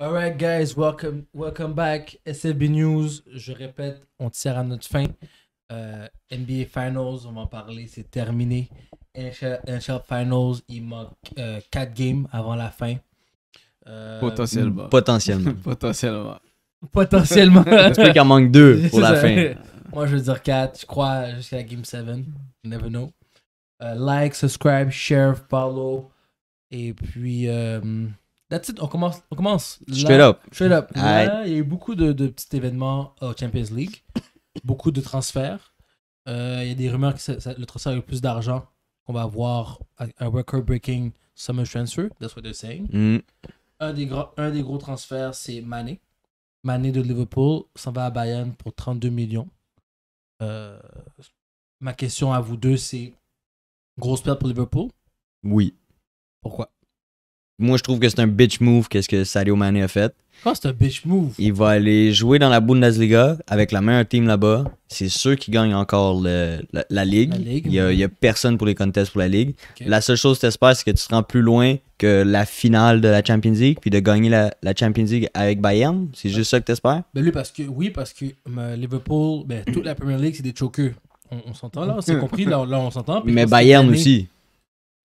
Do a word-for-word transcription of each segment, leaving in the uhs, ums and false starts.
Alright guys, welcome, welcome back. S F B News, je répète, on tire à notre fin. Euh, N B A Finals, on va en parler, c'est terminé. N H L Finals, il manque euh, quatre games avant la fin. Euh, potentiellement. Potentiellement. potentiellement. Potentiellement. J'espère qu'il en manque deux pour la fin. Moi, je veux dire quatre, je crois, jusqu'à la Game sept. Never know. Uh, like, subscribe, share, follow. Et puis... Um, that's it, on commence. On commence. Straight up. Straight up. Là, il y a eu beaucoup de, de petits événements au Champions League. Beaucoup de transferts. Euh, il y a des rumeurs que ça, ça, le transfert a eu plus d'argent. Qu'on va avoir un record-breaking summer transfer. That's what they're saying. Mm. Un, des gros, un des gros transferts, c'est Mane. Mane de Liverpool s'en va à Bayern pour trente-deux millions. Euh, ma question à vous deux, c'est grosse perte pour Liverpool? Oui. Pourquoi? Moi, je trouve que c'est un bitch move qu'est-ce que Sadio Mane a fait. Quoi, c'est un bitch move? Il va aller jouer dans la Bundesliga avec la meilleure team là-bas. C'est ceux qui gagnent encore le, la, la Ligue. La Ligue, il n'y a, oui. a personne pour les contests pour la Ligue. Okay. La seule chose que tu espères, c'est que tu te rends plus loin que la finale de la Champions League puis de gagner la, la Champions League avec Bayern. C'est juste ça que tu espères? Ben lui, parce que, oui, parce que ben, Liverpool, ben, toute la Premier League, c'est des chokeux. On, on s'entend là, on s'est compris, là, là on s'entend. Mais Bayern aussi.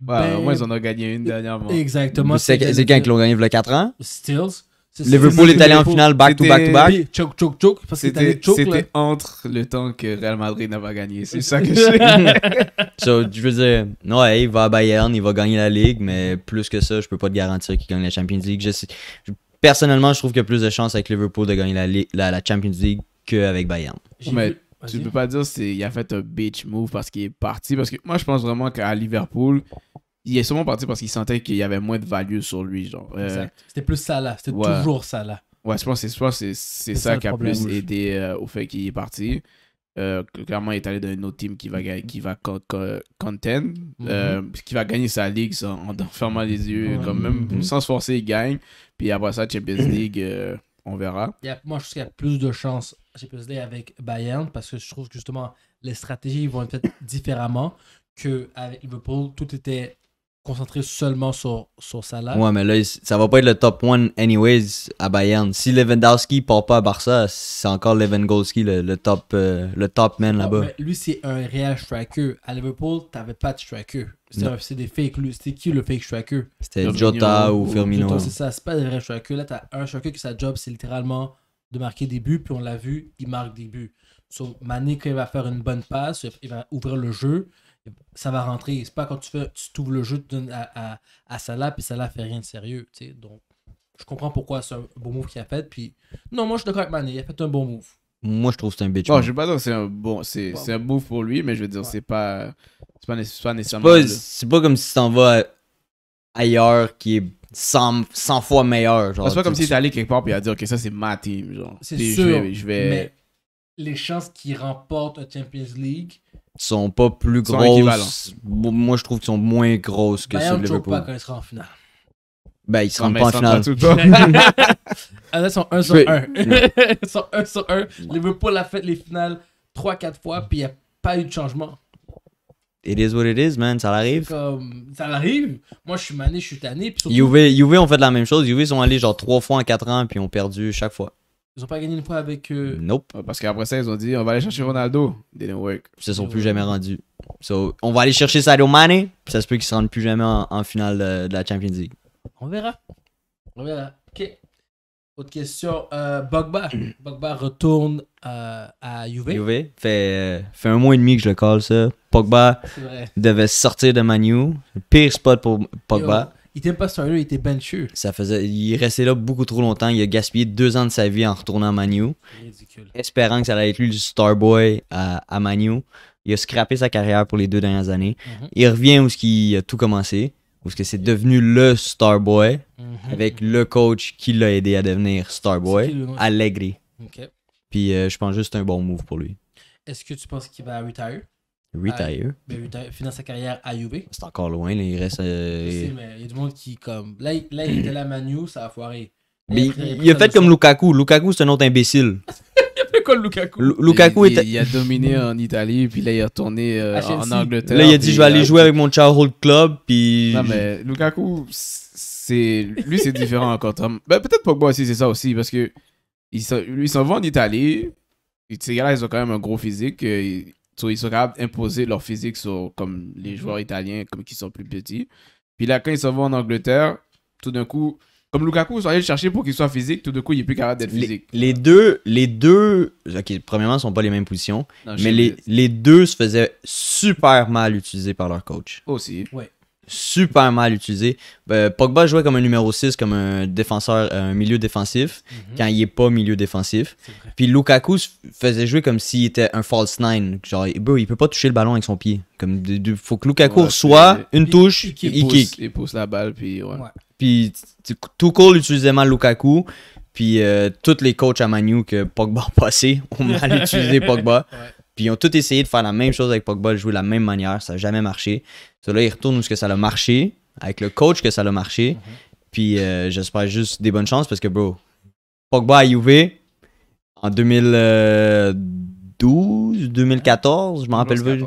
Ouais, ben, au moins, ils en ont gagné une dernièrement. Exactement. C'est quand qu'ils l'ont gagné il y a quatre ans? Stills. Liverpool est allé en finale back to back to back. Choke, choke, choke. C'était entre le temps que Real Madrid n'avait pas gagné. C'est ça que je sais. So, je veux dire, ouais, il va à Bayern, il va gagner la Ligue, mais plus que ça, je peux pas te garantir qu'il gagne la Champions League. Je sais, je, personnellement, je trouve qu'il y a plus de chances avec Liverpool de gagner la, la, la Champions League qu'avec Bayern. Mais tu peux pas dire qu'il a fait un bitch move parce qu'il est parti. Parce que moi, je pense vraiment qu'à Liverpool... Il est sûrement parti parce qu'il sentait qu'il y avait moins de value sur lui. Genre. Euh, exact. C'était plus ça là. C'était ouais. toujours ça là. Ouais, je pense que c'est ça qui a plus aidé euh, au fait qu'il est parti. Euh, clairement, il est allé dans une autre team qui va, qui va co co contend, mm-hmm. euh, qui va gagner sa ligue sans, en fermant les yeux. Mm-hmm. Comme même, mm-hmm. sans se forcer, il gagne. Puis après ça, Champions League, euh, on verra. Il y a, moi, je trouve qu'il y a plus de chance Champions League avec Bayern parce que je trouve que justement, les stratégies vont être faites différemment qu'avec Liverpool. Tout était concentré seulement sur, sur Salah. Ouais, mais là, ça va pas être le top un anyways à Bayern. Si Lewandowski part pas à Barça, c'est encore Lewandowski le, le, top, euh, le top man là-bas. Lui, c'est un réel striker. À Liverpool, t'avais pas de striker. C'est des fakes. C'était qui le fake striker? C'était Jota ou, ou Firmino. C'est ça, c'est pas des vrais strikers. Là, t'as un striker qui sa job, c'est littéralement de marquer des buts, puis on l'a vu, il marque des buts. So, Mané, quand il va faire une bonne passe, il va ouvrir le jeu, ça va rentrer. C'est pas quand tu fais, tu t'ouvres le jeu, tu donnes à, à, à Salah, puis Salah fait rien de sérieux. Tu sais. Donc, je comprends pourquoi c'est un bon move qu'il a fait. Puis, non, moi, je suis d'accord avec Mané. Il a fait un bon move. Moi, je trouve que c'est un bitch. Bon, je veux pas dire que c'est un bon, c'est ouais. un move pour lui, mais je veux dire, ouais. c'est pas, c'est pas, pas nécessairement. C'est pas, pas comme si tu t'en vas ailleurs qui est cent, cent fois meilleur. C'est pas comme si tu es allé quelque part et à dire que ça, c'est ma team. Genre. C'est sûr. Je vais, je vais... Mais les chances qu'il remporte la Champions League sont pas plus grosses. Moi, je trouve qu'ils sont moins grosses que ceux de Liverpool. Pas quand ils seront en finale. Ben, ils seront pas en finale. Ils sont un sur un. Ils sont un sur un. Liverpool a fait les finales trois quatre fois, puis il n'y a pas eu de changement. It is what it is, man. Ça l'arrive. Ça l'arrive. Moi, je suis mané, je suis tanné. Juve ont fait la même chose. Juve sont allés genre trois fois en quatre ans, puis ont perdu chaque fois. Ils n'ont pas gagné une fois avec... Euh... Nope. Parce qu'après ça, ils ont dit, on va aller chercher Ronaldo. Didn't work. Ils se sont plus jamais rendus. So, on va aller chercher Sadio Mane. Ça se peut qu'ils se rendent plus jamais en, en finale de, de la Champions League. On verra. On verra. OK. Autre question. Euh, Pogba. Pogba retourne euh, à Juve. Juve. Fait, euh, fait un mois et demi que je le call, ça. Pogba devait sortir de Man U. Pire spot pour Pogba. Yo. Il n'était pas starter, il était benché. Ça faisait, il restait là beaucoup trop longtemps. Il a gaspillé deux ans de sa vie en retournant à Man U. Ridicule. Espérant que ça allait être lui le starboy à, à Man U. Il a scrappé sa carrière pour les deux dernières années. Mm -hmm. Il revient où il a tout commencé, où c'est devenu le starboy, mm -hmm. avec le coach qui l'a aidé à devenir starboy, Allegri. Okay. Puis euh, je pense juste un bon move pour lui. Est-ce que tu penses qu'il va retire? Retire. Euh, finance sa carrière à Juve. C'est encore loin, là, il reste. Euh... Je sais, mais il y a du monde qui, comme. Là, il, là, il était là à Man U, ça a foiré. Mais il, il, il a fait comme Lukaku. Lukaku, c'est un autre imbécile. Il a fait quoi, Lukaku? L Lukaku il, est... il, il a dominé en Italie, puis là, il est retourné euh, en Angleterre. Là, il a dit, je vais aller jouer avec mon childhood club, puis. Non, mais Lukaku. c'est lui, c'est différent encore. Ben, peut-être Pogba aussi, c'est ça aussi, parce que il s'en, lui, il s'en va en Italie. Et ces gars-là, ils ont quand même un gros physique. Ils, ils sont capables d'imposer leur physique sur comme les joueurs italiens comme, qui sont plus petits. Puis là, quand ils s'en vont en Angleterre, tout d'un coup, comme Lukaku, ils sont allés le chercher pour qu'il soit physique, tout d'un coup, il n'est plus capable d'être physique. Les, les deux, les deux, ok, premièrement, ils ne sont pas les mêmes positions, non, mais les, les deux se faisaient super mal utiliser par leur coach. Aussi. Oui. Super mal utilisé. Euh, Pogba jouait comme un numéro six, comme un défenseur, un milieu défensif, mm-hmm. quand il n'est pas milieu défensif. Puis Lukaku faisait jouer comme s'il était un false nine. Genre, bro, il ne peut pas toucher le ballon avec son pied. Comme de, de, faut que Lukaku ouais, soit une il, touche, il, il, il, il kick. Il pousse la balle, puis ouais. Puis Tuchel utilisait mal Lukaku. Puis euh, tous les coachs à Man U que Pogba a passé ont mal utilisé Pogba. Ouais. Puis ils ont tout essayé de faire la même chose avec Pogba, de jouer de la même manière. Ça n'a jamais marché. So là, ils retournent où ce que ça a marché, avec le coach que ça a marché. Mm-hmm. Puis euh, j'espère juste des bonnes chances parce que, bro, Pogba à Juve en deux mille douze, deux mille quatorze, je m'en rappelle plus,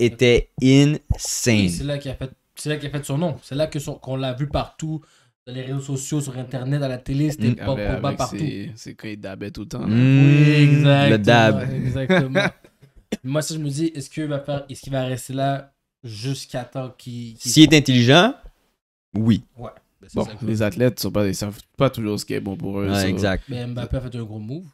était insane. C'est là qu'il a, qu a fait son nom. C'est là qu'on qu l'a vu partout. Dans les réseaux sociaux, sur Internet, à la télé, c'était mmh. Pogba avec, avec partout. C'est quand il dabait tout le temps. Mmh, oui, exactement. Le dab. Exactement. Moi, ça, je me dis, est-ce qu'il va, est qu va rester là jusqu'à temps qu'il... Qu S'il est intelligent, oui. Ouais. Ben, bon, ça, les athlètes ne sont pas, savent pas toujours ce qui est bon pour eux. Ouais, ça. Exact. Mais Mbappé a fait un gros move.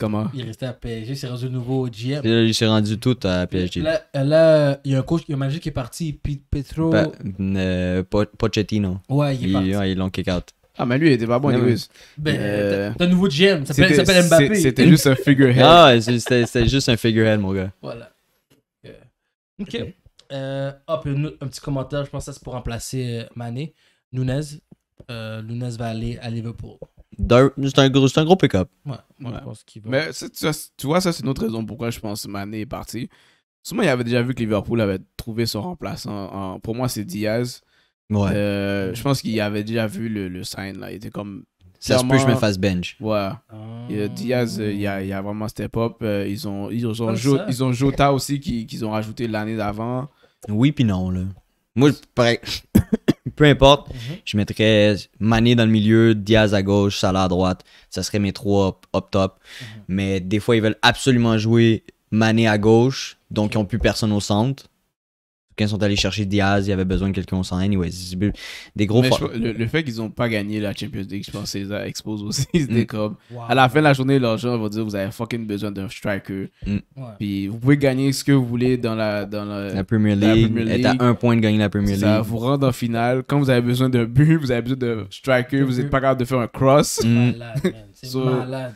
Comment? Il est resté à P S G, il s'est rendu nouveau au G M. Il s'est rendu tout à P S G. Là, là, il y a un coach, il y a un manager qui est parti, Pete Petro. Bah, euh, Pochettino. Ouais, il est parti. Ouais, ils l'ont kick out. Ah, mais lui, il était pas bon, il est Ben, t'as un nouveau G M, ça s'appelle Mbappé. C'était juste un figurehead. Ah, c'était juste un figurehead, mon gars. Voilà. Ok. okay. Euh, hop, un, un petit commentaire, je pense que c'est pour remplacer Mane. Nunez. Euh, Nunez va aller à Liverpool. C'est un gros, gros pick-up. Ouais, ouais. Mais tu vois, ça, c'est une autre raison pourquoi je pense que Mané est parti. Sûrement, il avait déjà vu que Liverpool avait trouvé son remplaçant. En, pour moi, c'est Diaz. Ouais. Euh, je pense qu'il avait déjà vu le, le sign. Là. Il était comme. Ça se peut que je me fasse bench. Ouais. Oh. Et, Diaz, il y a, il y a vraiment step-up. Ils ont, ils ont, ils ont, jo, ils ont Jota aussi qu'ils qu ont rajouté l'année d'avant. Oui, puis non. Là. Moi, pareil. Peu importe, mm-hmm. je mettrais Mané dans le milieu, Diaz à gauche, Salah à droite. Ça serait mes trois up top. Mm-hmm. Mais des fois, ils veulent absolument jouer Mané à gauche, donc okay. ils n'ont plus personne au centre. Quand ils sont allés chercher Diaz, il y avait besoin de quelqu'un au centre. Anyway, des gros je, le, le fait qu'ils n'ont pas gagné la Champions League, je pense que ça expose aussi. Mm. Comme, wow. À la fin de la journée, leurs gens vont dire vous avez fucking besoin d'un striker. Mm. Ouais. Puis vous pouvez gagner ce que vous voulez dans la, dans la, la Premier League. Être à un point de gagner la Premier League. Ça vous rend en finale. Quand vous avez besoin d'un but, vous avez besoin d'un striker, vous n'êtes pas capable de faire un cross. Mm. C'est so, malade.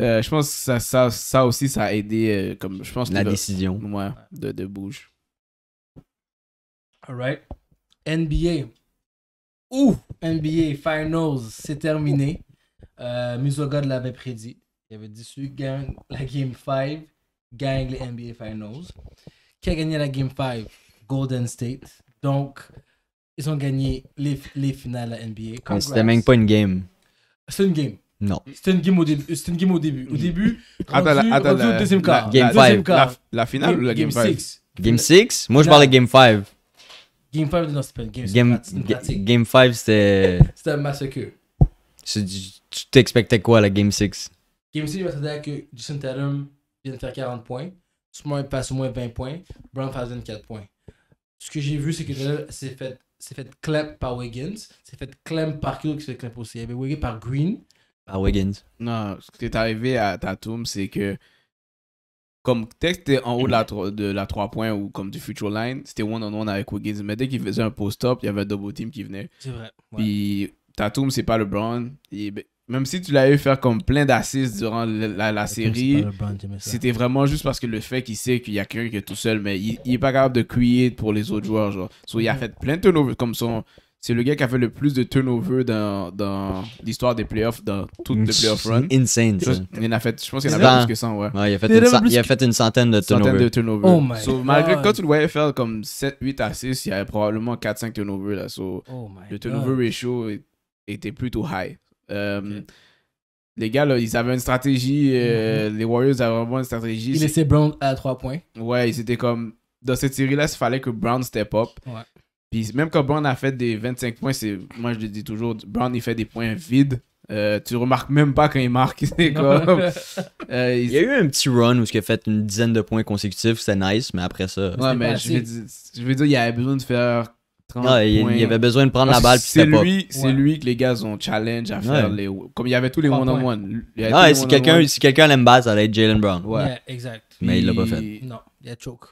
Euh, je pense que ça, ça, ça aussi, ça a aidé. Euh, comme, je pense la que décision. Le, ouais, de, de bouge. Alright. N B A. Ouh! N B A Finals, c'est terminé. Euh, Musogod l'avait prédit. Il avait dit celui qui gagne la Game cinq gagne les N B A Finals. Qui a gagné la Game cinq? Golden State. Donc, ils ont gagné les, les finales à N B A. Congrats. Mais c'était même pas une game. C'est une game. Non. C'était une, une game au début. Au début, rendu, attends, attends, rendu au deuxième quart. Game cinq. La, la finale game, ou la Game six? Game six? Moi, je parlais de Game cinq. Game cinq, non, c'était pas une game. Game cinq, c'était. C'était un massacre. Tu t'expectais quoi à la Game six? Game six, il va s'attendre que Jason Tatum vient de faire quarante points. Smart passe au moins vingt points. Brown passe vingt-quatre points. Ce que j'ai vu, c'est que c'est fait, fait clap par Wiggins. C'est fait clap par qui qui se fait clap aussi. Il y avait Wiggins par Green. Par Wiggins. Non, ce qui est arrivé à Tatum, c'est que. Comme dès que t'es en haut de la, de la trois points ou comme du Future Line, c'était one-on-one avec Wiggins. Mais dès qu'il faisait un post-up, il y avait un double team qui venait. C'est vrai. Ouais. Puis Tatum, c'est pas LeBron. Et, même si tu l'avais fait comme plein d'assists durant la, la, la série, c'était vraiment juste parce que le fait qu'il sait qu'il y a quelqu'un qui est tout seul, mais il, il est pas capable de create pour les autres joueurs. Genre. So, il a fait plein de turnovers comme son. C'est le gars qui a fait le plus de turnovers dans, dans l'histoire des playoffs, dans toutes les playoffs run. Insane. Je, il a fait, je pense qu'il en a fait plus que cent, ouais. ouais il, a fait il, une, il a fait une centaine de turnovers. Centaine de turnovers. Oh my so, God. Malgré que quand tu le voyais faire comme sept, huit à six, il y avait probablement quatre à cinq turnovers. Là. So, oh my le turnover God. ratio était plutôt high. Um, okay. Les gars, là, ils avaient une stratégie. Euh, mm -hmm. Les Warriors avaient vraiment une stratégie. Ils laissaient Brown à trois points. Ouais, c'était comme... Dans cette série-là, il fallait que Brown step up. Ouais. Puis même quand Brown a fait des vingt-cinq points, moi je le dis toujours, Brown il fait des points vides. Euh, tu remarques même pas quand il marque. Comme... euh, il... il y a eu un petit run où il a fait une dizaine de points consécutifs, c'était nice, mais après ça... Ouais, mais je veux, dire, je veux dire, il avait besoin de faire trente ah, il, points. Il avait besoin de prendre Parce la balle, puis c'était pas... C'est ouais. lui que les gars ont challenge à faire ouais. les... Comme il y avait tous les one-on-one. -on -one. Ah, si quelqu'un si quelqu'un l'aime bas, ça allait être Jaylen Brown. Ouais, yeah, exact. Mais puis... il l'a pas fait. Non. Yeah, choke.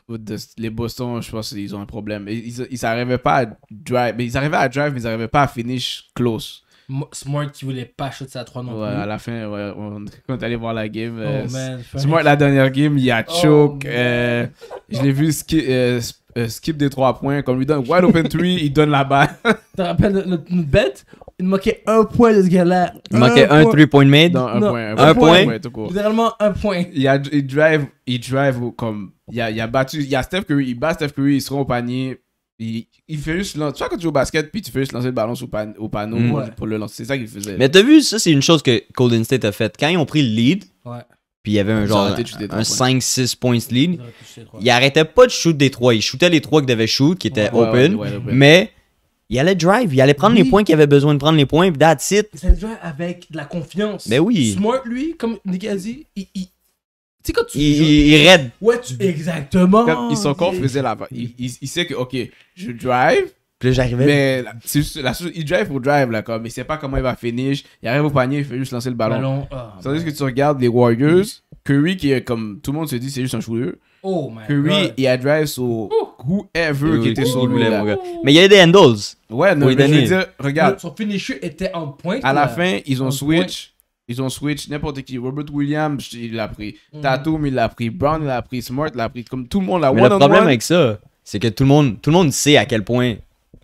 Les Boston, je pense qu'ils ont un problème. Ils n'arrivaient pas à drive, mais ils arrivaient à drive, mais ils n'arrivaient pas à finish close. Smart qui voulait pas shooter sa trois non plus. Ouais, à la fin, ouais, on, quand on allait voir la game, oh, euh, man, Smart, la dernière game, il a choke. Oh, euh, je l'ai vu ski, euh, skip des trois points. Comme lui donne wide open three, il donne la balle. Tu te rappelles notre bête? Il manquait un point de ce gars-là. Il manquait un three-point made. Non, un point. Un point. Littéralement un point. Il, a, il drive, il drive comme. Il a, il a battu. Il y a Steph Curry. Il bat Steph Curry. Il se rend au panier. Il, il fait juste lancer. Tu vois, quand tu joues au basket, puis tu fais juste lancer le ballon sous pan, au panneau mmh. pour, ouais. pour le lancer. C'est ça qu'il faisait. Mais t'as vu, ça, c'est une chose que Golden State a faite. Quand ils ont pris le lead, ouais. puis il y avait un ils genre un cinq six points lead, ils arrêtaient pas de shoot des trois. Ils shootaient les trois qu'ils devaient shoot, qui étaient ouais, open. Ouais, ouais, ouais, ouais, ouais. Mais. Il allait drive, il allait prendre oui. les points qu'il avait besoin de prendre les points, puis that's it. Il allait drive avec de la confiance. Mais oui. Smart, lui, comme Nick a dit, il... il... Tu sais, quand tu... Il, il, il raide. Ouais, tu... Exactement. Quand ils sont confusés là-bas. Il, il, il sait que, OK, je drive. Puis là, j'arrivais. Mais la, la, il drive pour drive, là, comme. Il sait pas comment il va finish. Il arrive au panier, il fait juste lancer le ballon. ballon oh, Tandis que tu regardes les Warriors, mm-hmm. Curry, qui est comme tout le monde se dit, c'est juste un shooter. Oh my Curry, God. il a drive sur whoever qui était sur lui. Là. Mon gars. Mais il y a des handles. Ouais, non, mais je veux dire, regarde. Le, son finisher était en point. À la là. fin, ils ont en switch. Point. Ils ont switch n'importe qui. Robert Williams, il l'a pris. Mm. Tatum, il l'a pris. Brown, il l'a pris. Smart, il l'a pris. Comme tout le monde l'a pris. Le problème one. avec ça, c'est que tout le, monde, tout le monde sait à quel point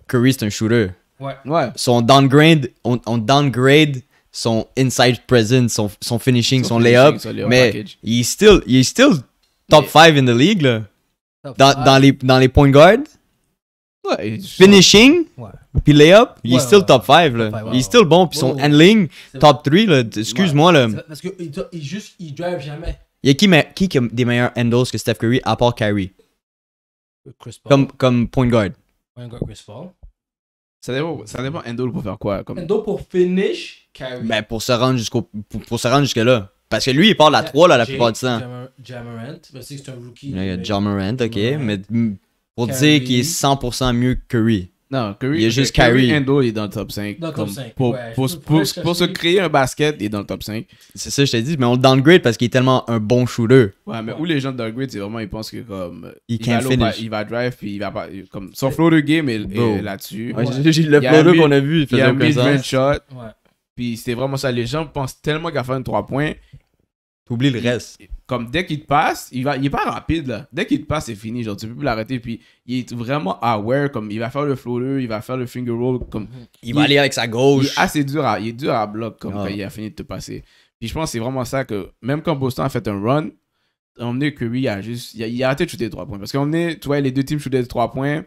Curry, c'est un shooter. Ouais. ouais. Son downgrade, on, on downgrade. son inside presence, son, son finishing, son, son layup. Lay mais il est still... Il est still Top cinq in the league, là. Dans, dans, les, dans les point guard. Ouais, finishing. Ouais. Puis layup. Ouais, il est ouais, still ouais. top cinq, là. Ouais, ouais, il est still ouais. bon. Puis son ouais, handling, ouais. top trois, là. Excuse-moi, ouais. là. Parce que il, il, juste, il drive jamais. Il y a qui, qui, qui a des meilleurs handles que Steph Curry, à part Kyrie? Chris Paul. Comme, comme point guard. Point guard, Chris Paul. Ça dépend, ça dépend handle pour faire quoi? Comme... Handle pour finish, Kyrie. Ben, pour se rendre jusqu'au, pour, pour se rendre jusque-là. Parce que lui, il part la trois là, la plupart du temps. Jammerant, je sais que c'est un rookie. Il y a Jammerant, ok. Mais pour dire qu'il est cent pour cent mieux que Curry. Non, Curry. Il y a juste Curry. Endo est dans le top cinq. Pour se créer un basket, il est dans le top cinq. C'est ça, je t'ai dit. Mais on le downgrade parce qu'il est tellement un bon shooter. Ouais, mais où les gens downgrade, c'est vraiment, ils pensent que comme. Il va drive, puis il va pas. Son floater game est là-dessus. J'ai le floater qu'on a vu. Il a mis vingt shots. Puis c'est vraiment ça. Les gens pensent tellement qu'à faire un trois points. T'oublies le reste. Comme dès qu'il te passe, il va, il est pas rapide là. Dès qu'il te passe, c'est fini. Genre tu peux plus l'arrêter. Puis il est vraiment aware. Comme il va faire le floater, il va faire le finger roll. Comme il, il va aller avec sa gauche. Il est assez dur à, il est dur à bloc. Comme oh. quand il a fini de te passer. Puis je pense que c'est vraiment ça que même quand Boston a fait un run, emmené que lui, il a juste, il a, il a arrêté de shooter trois points. Parce qu'emmené, tu vois, les deux teams shootaient trois points.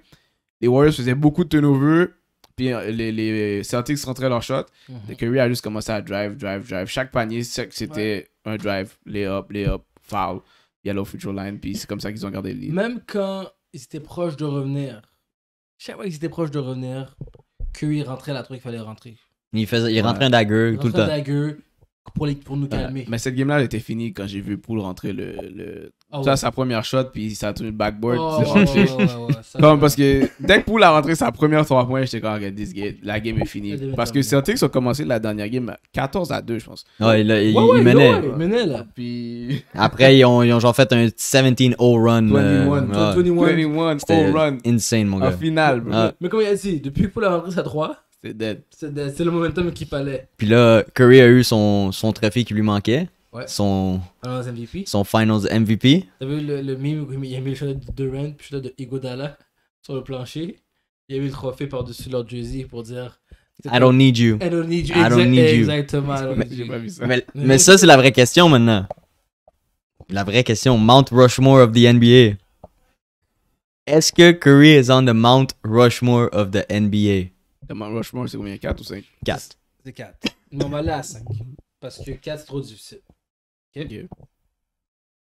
Les Warriors faisaient beaucoup de turnovers. Puis les, les Celtics rentraient leur shot. Mm-hmm. Curry a juste commencé à drive, drive, drive. Chaque panier, c'était ouais. un drive, les up, les up, foul, yellow future line. Puis c'est comme ça qu'ils ont gardé le lead. Même quand ils étaient proches de revenir, chaque fois qu'ils étaient proches de revenir, Curry rentrait la truc, il fallait rentrer. Il, faisait, il ouais. rentrait un dagger tout le temps. Dagger pour, les, pour nous calmer. Ouais. Mais cette game-là, elle était finie quand j'ai vu Poole rentrer le... le... Oh ça, ouais. sa première shot, puis ça a tourné le backboard. Oh, oh, ouais, ouais, ouais, ça, comme parce que dès que Poole a rentré sa première trois points, j'étais comme, regarde, this game, la game est finie. Parce que Celtics ont commencé la dernière game quatorze à deux, je pense. Ouais, il, il, ouais, ouais, il menait. Ouais, il menait là. Puis... Après, ils ont, ils ont genre fait un seventeen oh run. vingt et un, euh, vingt et un, vingt et un, oh run. Insane, mon gars. En finale, bro. Ah. Mais comme il a dit, depuis que Poole a rentré sa trois, c'est dead. C'est dead. C'est le momentum qu'il fallait. Puis là, Curry a eu son, son trophée qui lui manquait. Ouais. Son, M V P. son Finals M V P. T'as vu le, le meme où il y a mis le shot de Durant puis le shot de Iguodala sur le plancher. Il y a eu le trophée par-dessus leur jersey pour dire I don't need you. I don't need you. I don't need you. Exactement. Mais, you. Pas vu ça. mais, mais ça, c'est la vraie question maintenant. La vraie question. Mount Rushmore of the N B A. Est-ce que Curry is on the Mount Rushmore of the N B A? Le Mount Rushmore, c'est combien? quatre ou cinq? quatre. C'est quatre. Non, on va aller à cinq. Parce que quatre, c'est trop difficile. Okay.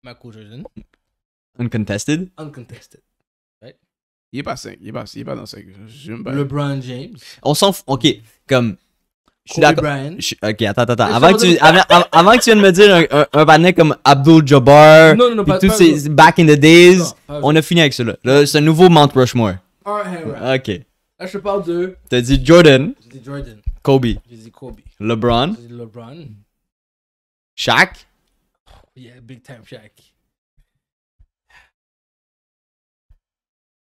Michael Jordan. Uncontested. Uncontested. Right. Il est pas cinq. Il est pas, il est pas dans cinq. LeBron James. On s'en fout. Ok, comme. Je suis d'accord. Ok, attends, attends. Avant que, tu, avant, avant que tu viennes me dire un, un, un bannet comme Abdul Jabbar, non, non, non, pas, tous pas, ces non. Back in the days, non, on a fini avec cela. Là, c'est un nouveau Mount Rushmore. Ok. Là, je te parle de. T'as dit Jordan. J'ai dit Jordan. Kobe. J'ai dit Kobe. LeBron. J'ai dit LeBron. Shaq. Yeah, big time Shaq.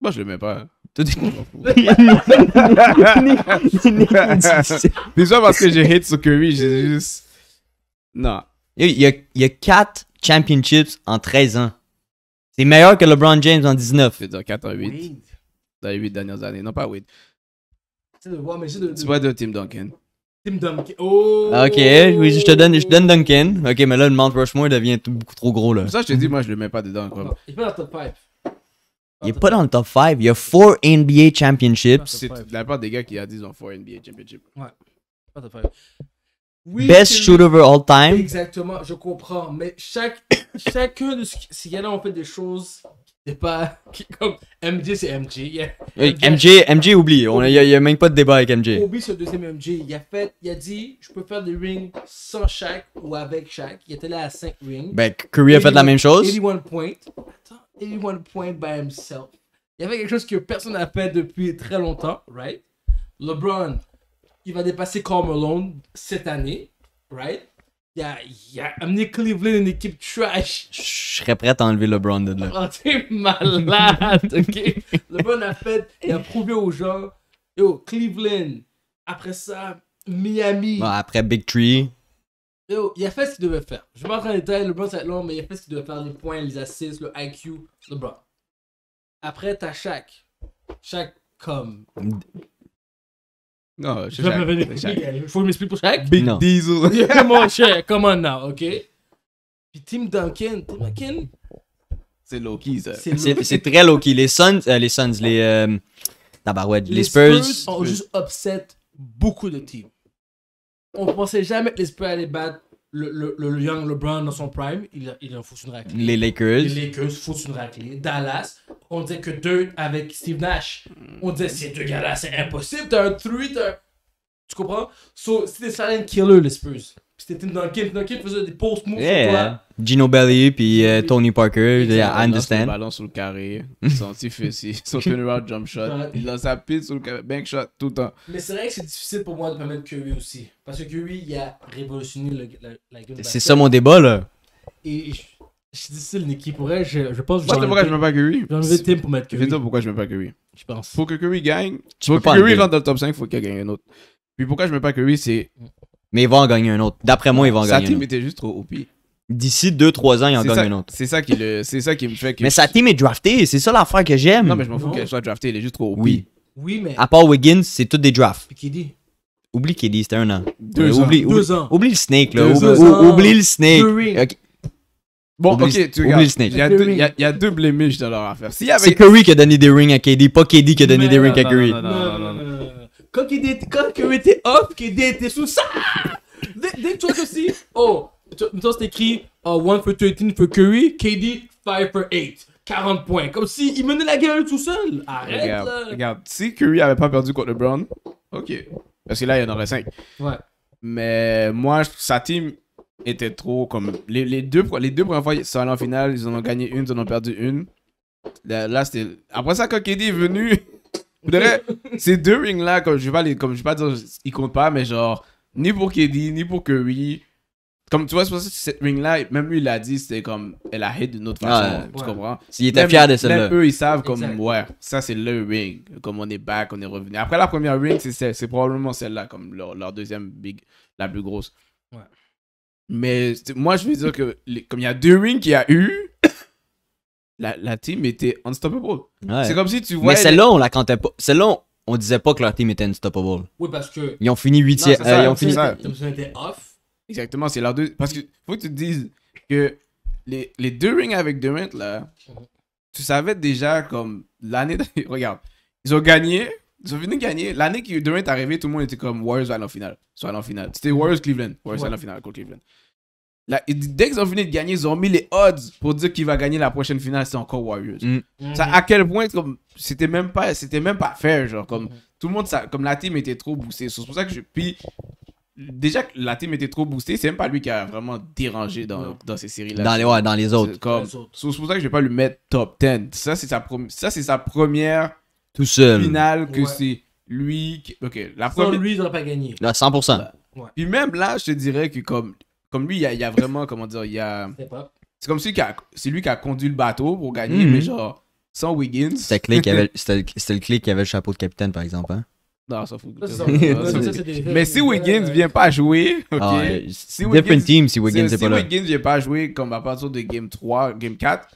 Moi, je le mets pas. C'est ça parce que je hate sur Curry, j'ai juste... Non. Il y a, il y a quatre championships en treize ans. C'est meilleur que LeBron James en dix-neuf. C'est-à-dire quatre à huit. Dans les huit dernières années. Non, pas huit. C'est de voir, mais c'est de... Tu vois de Tim Duncan. Tim Duncan. Oh! Ok, oui, je te donne, je te donne Duncan. Ok, mais là, le Mount Rushmore devient tout, beaucoup trop gros, là. Ça, je te dis, moi, je le mets pas dedans, quoi. Il est pas dans le top cinq. Il n'est pas dans le top cinq. Il y a quatre N B A Championships. C'est la part des gars qui a dit qu'ils ont quatre N B A Championships. Ouais. Pas top cinq. Oui, best shooter of all time. Exactement, je comprends. Mais chaque, chacun de ces gars-là ont fait des choses qui n'étaient pas... Qui, comme M J, c'est M J. Yeah. Oui, M J, M J oublie. Il n'y a, a même pas de débat avec M J. Oublie ce deuxième M J. Il a, fait, il a dit, je peux faire des rings sans Shaq ou avec Shaq. Il était là à cinq rings. Ben, Curry a fait la même chose. eighty-one points. Attends. eighty-one points by himself. Il y avait quelque chose que personne n'a fait depuis très longtemps, right? LeBron, il va dépasser Karl Malone cette année, right? Il a, il a amené Cleveland une équipe trash. Je serais prêt à enlever LeBron de là. Oh, t'es malade, ok? LeBron a fait, il a prouvé aux gens, yo, Cleveland, après ça, Miami. Bon, après Big Three. Yo, il a fait ce qu'il devait faire. Je ne vais pas rentrer en détail, LeBron c'est long, mais il a fait ce qu'il devait faire, les points, les assists, le I Q, LeBron. Après, t'as Shaq. Shaq comme... Non, je vais Shaq. Il faut que je m'explique pour Shaq. Big no. Diesel. Yeah, come on, Shaq, come on now, ok? Puis Tim Duncan, Tim Duncan... C'est low-key, ça. C'est très low-key. Les Suns, euh, les Suns, les... Euh, tabarouettes, les, les Spurs... Les Spurs ont juste upset beaucoup de teams. On ne pensait jamais que les Spurs allaient battre le, le, le Young LeBron dans son prime. Il, il en faut une raclée. Les Lakers. Les Lakers, faut une raclée. Dallas, on disait que deux avec Steve Nash. On disait, ces deux gars-là, c'est impossible. T'as un three, t'as un... Tu comprends? So, c'était des silent killers, les Spurs. C'était Tim Duncan. Tim Duncan faisait des post moves yeah. sur toi. Gino Belli, puis euh, Tony Parker. Yeah, I understand. Ballon sur le carré. Son petit fessier. Son turnaround jump shot. Il lance sa pile sur le carré. Bank shot tout le temps. Mais c'est vrai que c'est difficile pour moi de permettre Curry aussi. Parce que Curry, il a révolutionné le, la, la gueule. C'est ça mon débat, là. Et je, je suis difficile, Nicky. Pourrais, je, je pense que je. Pourquoi je ne mets pas Curry? J'ai enlevé Tim pour mettre Curry. Je vais dire pourquoi je ne mets pas Curry. Je pense. Faut que Curry gagne. Faut que Curry rentre dans le top cinq, faut qu'il gagne un autre. Puis pourquoi je ne mets pas Curry, c'est. Mais ils vont en gagner un autre. D'après moi, ils vont en gagner un autre. Sa team était juste trop O P. D'ici deux trois ans, ils en gagnent un autre. C'est ça qui le, c'est ça qui me fait que... Mais sa team est draftée. C'est ça l'affaire que j'aime. Non, mais je m'en fous qu'elle soit draftée. Elle est juste trop O P. Oui. Oui, mais... À part Wiggins, c'est toutes des drafts. Puis K D. Oublie K D, c'était un an. Deux ans. Deux ans. Oublie le Snake, là. Oublie le Snake. Bon, ok, tu regardes. Il y a deux blémiches dans leur affaire. C'est Curry qui a donné des rings à K D, pas K D qui a donné des rings à Curry. Non, non, non, non. Quand K D était off, K D était sous ça! Dès que tu vois que si, oh, maintenant c'est écrit one for thirteen for Curry, K D five for eight, quarante points. Comme s'il si menait la guerre tout seul. Arrête regarde, là! Regarde, si Curry avait pas perdu contre LeBron, ok. Parce que là, il y en aurait cinq. Ouais. Mais moi, sa team était trop comme. Les, les, deux, les deux premières fois, ils sont allés en finale, ils en ont gagné une, ils en ont perdu une. Là, là c'était. Après ça, quand K D est venu. Ces deux rings-là, comme je ne vais, vais pas dire ils comptent pas, mais genre, ni pour K D, ni pour Curry. Comme tu vois, c'est pour ça que cette ring-là, même lui, il l'a dit, c'était comme, elle a hit d'une autre façon. Ah, tu ouais. comprends? S'il était fier de celle-là. Même eux, ils savent comme, exact. Ouais, ça c'est le ring. Comme on est back, on est revenu. Après la première ring, c'est probablement celle-là, comme leur, leur deuxième big, la plus grosse. Ouais. Mais moi, je veux dire que, les, comme il y a deux rings qu'il y a eu. La, la team était unstoppable. Ouais. C'est comme si tu vois. Mais celle-là, on la comptait pas. Celle-là, on disait pas que leur team était unstoppable. Oui, parce que. Ils ont fini huitième. Euh, ils ont fini. Ils étaient off. Exactement, c'est leur deux. Parce que faut que tu te dises que les, les deux rings avec Durant, là, tu savais déjà comme l'année. Regarde, ils ont gagné. Ils ont fini de gagner. L'année que Durant est arrivé, tout le monde était comme Warriors à la finale. Soit à la finale. C'était Warriors Cleveland. Warriors ouais. à la finale contre Cleveland. Là, dès qu'ils ont fini de gagner, ils ont mis les odds pour dire qu'il va gagner la prochaine finale, c'est encore Warriors. Mm. Mm-hmm. Ça, à quel point, c'était même pas, c'était même pas fair, genre, comme mm-hmm. tout le monde, ça, comme la team était trop boostée. C'est pour ça que je... Puis, déjà, la team était trop boostée, c'est même pas lui qui a vraiment dérangé dans, mm-hmm. dans ces séries-là. Dans les, ouais, dans les autres. C'est pour ça que je vais pas lui mettre top dix. Ça, c'est sa, prom... ça, c'est sa première Tout seul. finale que ouais. c'est lui... Qui... Ok, la Sans première... lui, il n'aurait pas gagné. Là, cent pour cent. Bah, ouais. Puis même là, je te dirais que comme... Comme lui, il y a, il y a vraiment, comment dire, il y a... C'est comme celui qui a, c'est lui qui a conduit le bateau pour gagner, mm-hmm. mais genre, sans Wiggins. C'était le Klay qui avait le chapeau de capitaine, par exemple, hein? Non, ça fout. Mais si Wiggins vient pas jouer, ok? Ah, si Wiggins, different team si Wiggins n'est pas là. Si Wiggins vient pas jouer, comme à partir de Game trois, Game quatre,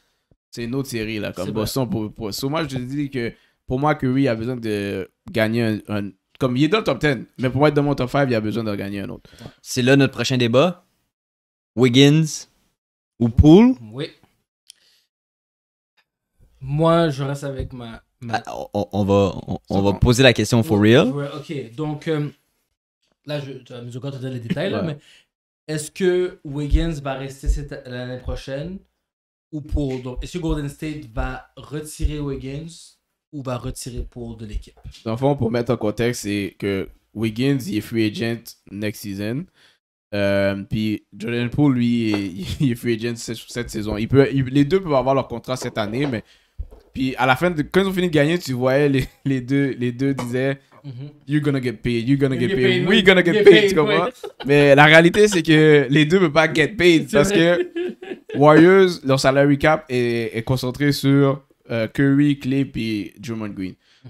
c'est une autre série, là, comme Boston. Pour, pour, so, moi, je te dis que pour moi, Curry a besoin de gagner un... un comme il est dans le top dix, mais pour être dans mon top cinq, il a besoin de gagner un autre. C'est là notre prochain débat. Wiggins ou Poole? Oui. Moi, je reste avec ma... ma... Ah, on, on, va, on, on va poser la question for real. Ok, donc euh, là, je vais te donner les détails, là, ouais. mais est-ce que Wiggins va rester l'année prochaine ou Poole? Donc, est-ce que Golden State va retirer Wiggins ou va retirer Poole de l'équipe? Dans le fond, pour mettre en contexte, c'est que Wiggins, il est free agent next season. Euh, puis Jordan Poole, lui, il, il est free agent cette, cette saison. Il peut, il, les deux peuvent avoir leur contrat cette année, mais puis à la fin, de, quand ils ont fini de gagner, tu voyais les, les, deux, les deux disaient mm-hmm. You're gonna get paid, you're gonna you get, get paid, paid, we're gonna get, get paid, paid, tu comprends? Ouais. Mais la réalité, c'est que les deux ne peuvent pas get paid parce que Warriors, leur salary cap est, est concentré sur euh, Curry, Klay et Draymond Green. Mm-hmm.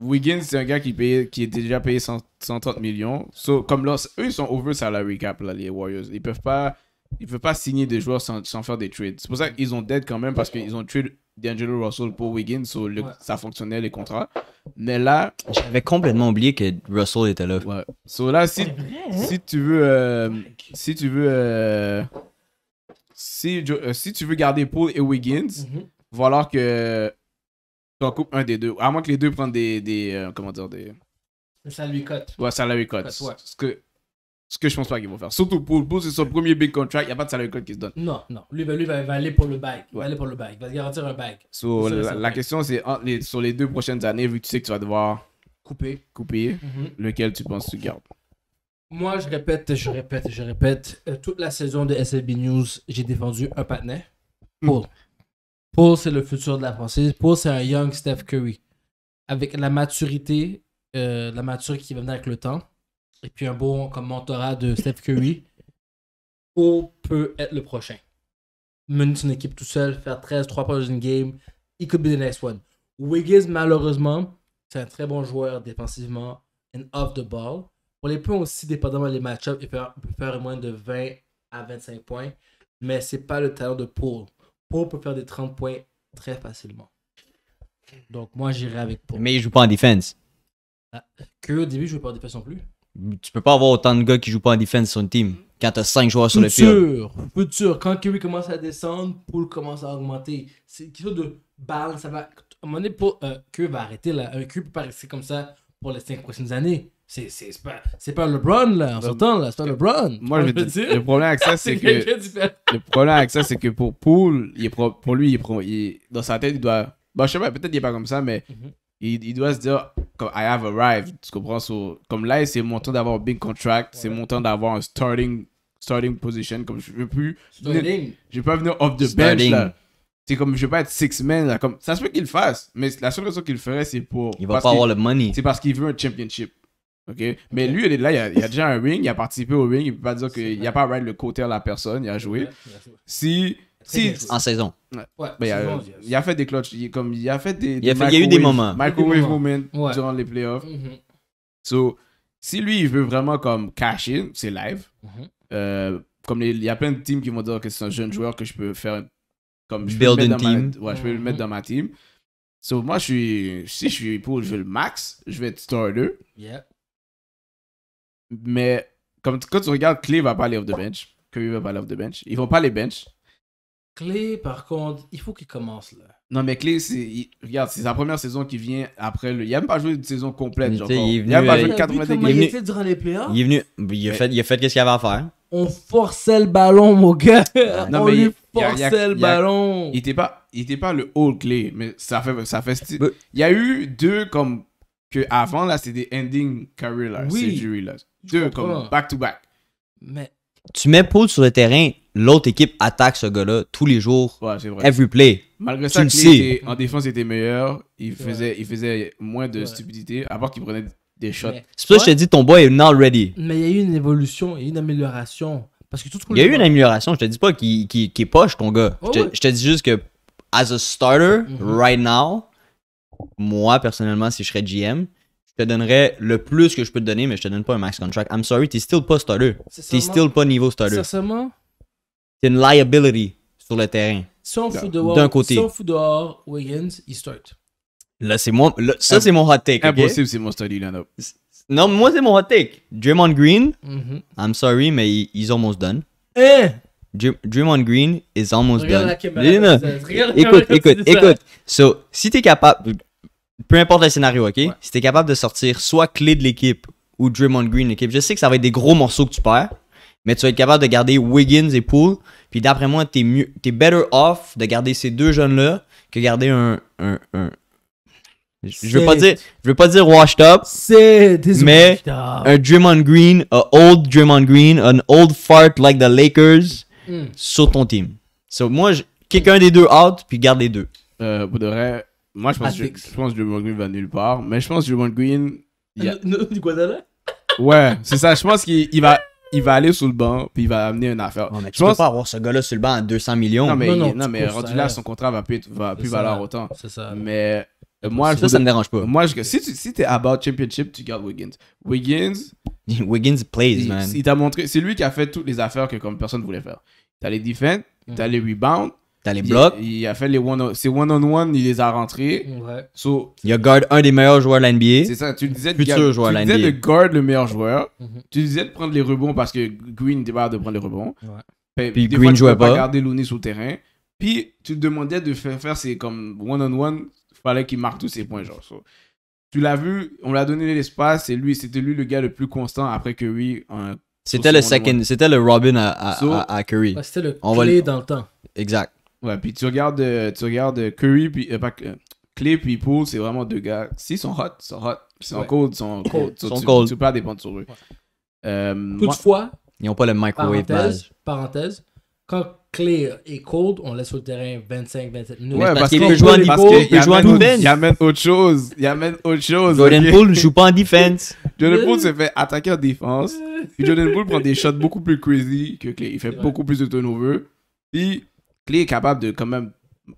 Wiggins, c'est un gars qui, paye, qui est déjà payé cent trente millions. So, comme là, eux, ils sont over salary cap, là, les Warriors. Ils ne peuvent pas, ils peuvent pas signer des joueurs sans, sans faire des trades. C'est pour ça qu'ils ont dead quand même, parce qu'ils ont trade D'Angelo Russell pour Wiggins. So le, ouais. Ça fonctionnait, les contrats. Mais là... J'avais complètement oublié que Russell était là. Ouais. So là, si, si tu veux... Euh, si tu veux... Euh, si, euh, si tu veux garder Poole et Wiggins, mm-hmm. voilà que... T'en coupes un des deux, à moins que les deux prennent des, des euh, comment dire, des... Le salary cut. Ouais, salary cut. cut ouais. Ce, que, ce que je pense pas qu'ils vont faire. Surtout pour Poole, c'est son premier big contract, il n'y a pas de salary cut qui se donne. Non, non. Lui, ben, lui va, va aller pour le bag. Il ouais. va aller pour le bag. Il va se garantir un bag. So, la, la question, c'est les, sur les deux prochaines années, vu que tu sais que tu vas devoir couper, couper mm-hmm. lequel tu penses que tu gardes? Moi, je répète, je répète, je répète. Euh, toute la saison de S F B News, j'ai défendu un patinet. Poole. Poole, c'est le futur de la franchise. Poole, c'est un young Steph Curry. Avec la maturité, euh, la maturité qui va venir avec le temps, et puis un bon comme mentorat de Steph Curry, Poole peut être le prochain. Mener son équipe tout seul, faire treize trois points dans une game, he could be the next one. Wiggins, malheureusement, c'est un très bon joueur défensivement, and off the ball. Pour les points aussi, dépendamment des match-ups, il peut faire moins de vingt à vingt-cinq points, mais c'est pas le talent de Poole. Poole peut faire des trente points très facilement. Donc, moi, j'irai avec Poole. Mais il joue pas en défense. Ah, que au début, je ne joue pas en défense non plus. Tu peux pas avoir autant de gars qui jouent pas en défense sur une team quand tu as cinq joueurs sur le field. Futur, sûr. Quand Curry commence à descendre, Poole commence à augmenter. C'est quelque chose de balance. Ça va... À un moment donné, Poole, euh, Curry va arrêter là. Un Curry peut pas rester comme ça pour les cinq prochaines années. C'est, c'est, c'est, pas, c'est pas LeBron, là, on s'entend, là, c'est pas LeBron. Moi, je veux dire, le problème avec ça, c'est que... le problème avec ça, c'est que pour Poole, il est pro, pour lui, il est pro, il, dans sa tête, il doit... Bon, je sais pas, peut-être il est pas comme ça, mais mm-hmm. il, il doit se dire, comme, I have arrived, tu comprends? So, comme là, c'est mon temps d'avoir un big contract, ouais. c'est mon temps d'avoir un starting, starting position, comme je veux plus... Starting? Je veux pas venir off the starting. bench, là. C'est comme, je veux pas être six man, là, comme... Ça se peut qu'il le fasse, mais la seule raison qu'il le ferait, c'est pour... Il va pas avoir le money. C'est parce qu'il veut un championship. Okay. Mais okay. lui, il est là, il a, il a déjà un ring, il a participé au ring, il ne peut pas dire qu'il n'a pas ride le côté à la personne, il a joué. Si, si, en saison. Ouais. Ouais, ben il, a, il a fait des clutches, il, comme, il a fait des, des il, a fait, il y a eu des moments. Microwave moment ouais. durant les playoffs. Mm-hmm. So, si lui, il veut vraiment comme cash in, c'est live. Mm-hmm. euh, comme les, il y a plein de teams qui vont dire que c'est un jeune joueur que je peux faire comme... Je peux Build le mettre, dans ma, ouais, je peux mm-hmm. le mettre dans ma team. So, moi, je suis, si je suis pour je veux le max, je vais être starter. Yeah. Mais comme quand tu regardes, Klay va pas aller off the bench. Curry va pas aller off the bench. Ils vont pas les bench. Klay, par contre, il faut qu'il commence là. Non, mais Klay, c'est, regarde, c'est sa première saison qui vient après le. Il a même pas joué une saison complète. Il, genre, il, est venu, il a même pas joué quatre-vingt-dix games. Il est venu durant les playoffs. Il est venu. Il a fait, il a fait qu'est-ce qu'il avait à faire. On forçait le ballon, mon gars. Non, on mais lui il, forçait y a, y a, le y a, ballon. Il était pas, il était pas le all Klay, mais ça fait, ça fait. Il y a eu deux comme que avant là, c'était des ending Kyrie là, oui, là. Deux comme back to back. Mais tu mets Poole sur le terrain, l'autre équipe attaque ce gars-là tous les jours. Ouais, c'est vrai. Every play. Malgré ça, Klay en défense était meilleur. Il faisait, il faisait moins de ouais. stupidité, à part qu'il prenait des shots. C'est pour ça que je te dis, ton boy est not ready. Mais il y a eu une évolution, il y a eu une amélioration. Parce que tout ce il y a eu une amélioration, je te dis pas qu'il qu qu est poche, ton gars. Oh, je, te, ouais. je te dis juste que, as a starter, mm -hmm. right now, moi, personnellement, si je serais G M, je te donnerais le plus que je peux te donner, mais je te donne pas un max contract. I'm sorry, t'es still pas starter. T'es still pas niveau starter. T'es une liability sur le terrain. Si on fout dehors, côté. Si on fout dehors, Wiggins, il start. Là, c'est mon, là, ça, c'est mon hot take. Impossible, okay? C'est mon study lineup. Non, moi, c'est mon hot take. Draymond Green, mm-hmm. I'm sorry, mais he's almost done. Eh! Draymond Green is almost Regarde done. La caméra, Regarde écoute, la écoute, écoute. So, si t'es capable, peu importe le scénario, ok? Ouais. Si t'es capable de sortir soit Klay de l'équipe ou Draymond Green l'équipe, je sais que ça va être des gros morceaux que tu perds, mais tu vas être capable de garder Wiggins et Poole. Puis d'après moi, t'es mieux, t'es better off de garder ces deux jeunes-là que garder un... un, un Je veux pas dire, je veux pas dire washed up, mais un Draymond Green, un old Draymond Green, an old fart like the Lakers mm. sur ton team. So moi, je kick un des deux out puis garde les deux. Euh, pour de vrai, moi je pense, que, je pense que Draymond Green va nulle part, mais je pense que Draymond Green, il a... du Guadalajara. Ouais, c'est ça. Je pense qu'il il va. Il va aller sur le banc, puis il va amener une affaire. Non, mais tu je pense... peux pas avoir ce gars-là sur le banc à deux cents millions. Non, mais, non, non, il... non, mais rendu là, son contrat va plus, va plus valoir ça. Autant. C'est ça. Mais moi, ça, je... ça me dérange pas. Moi, je... si, tu... si t'es about championship, tu gardes Wiggins. Wiggins... Wiggins plays, il... man. Il t'a montré... C'est lui qui a fait toutes les affaires que comme personne voulait faire. T'as les defense, mm. t'as les rebounds, t'as les blocs. Il... il a fait les one-on-one, on... one -on -one, il les a rentrés. Ouais. So... Il a guard un des meilleurs joueurs de la N B A. C'est ça, tu disais, Futur de... joueur tu disais de guard le meilleur joueur. Mm -hmm. Tu disais de prendre les rebonds parce que Green était pas de prendre les rebonds. Ouais. Puis, puis des Green fois, jouait pas. Tu garder Looney sur le terrain. Puis tu te demandais de faire, faire ses comme one-on-one. -on -one, fallait qu'il marque tous ses points. Genre. So, tu l'as vu, on l'a donné l'espace. C'était lui, lui le gars le plus constant après Curry. Hein, c'était le second, c'était le Robin à, à, so, à, à Curry. Bah, c'était le Klay dans le temps. Exact. Ouais, puis tu regardes, tu regardes Curry, puis, euh, pas, euh, Klay, puis Poole, c'est vraiment deux gars. S'ils sont hot, ils sont hot. Ils sont ouais. cold, ils sont cold. Ils so, sont tu, cold. Tu peux pas dépendre sur eux. Ouais. Euh, Toutefois, moi, ils n'ont pas le microwave parenthèse, parenthèse, quand Klay est cold, on laisse sur le terrain vingt-cinq vingt-sept minutes. Ouais, parce qu'il peut jouer en defense. Il amène autre chose. Il amène autre chose. Jordan okay. Poole ne joue pas en defense. Jordan Poole se fait attaquer en défense. Puis Jordan Poole prend des shots beaucoup plus crazy que Klay. Il fait beaucoup plus de turnover. Puis Klay est capable de quand même,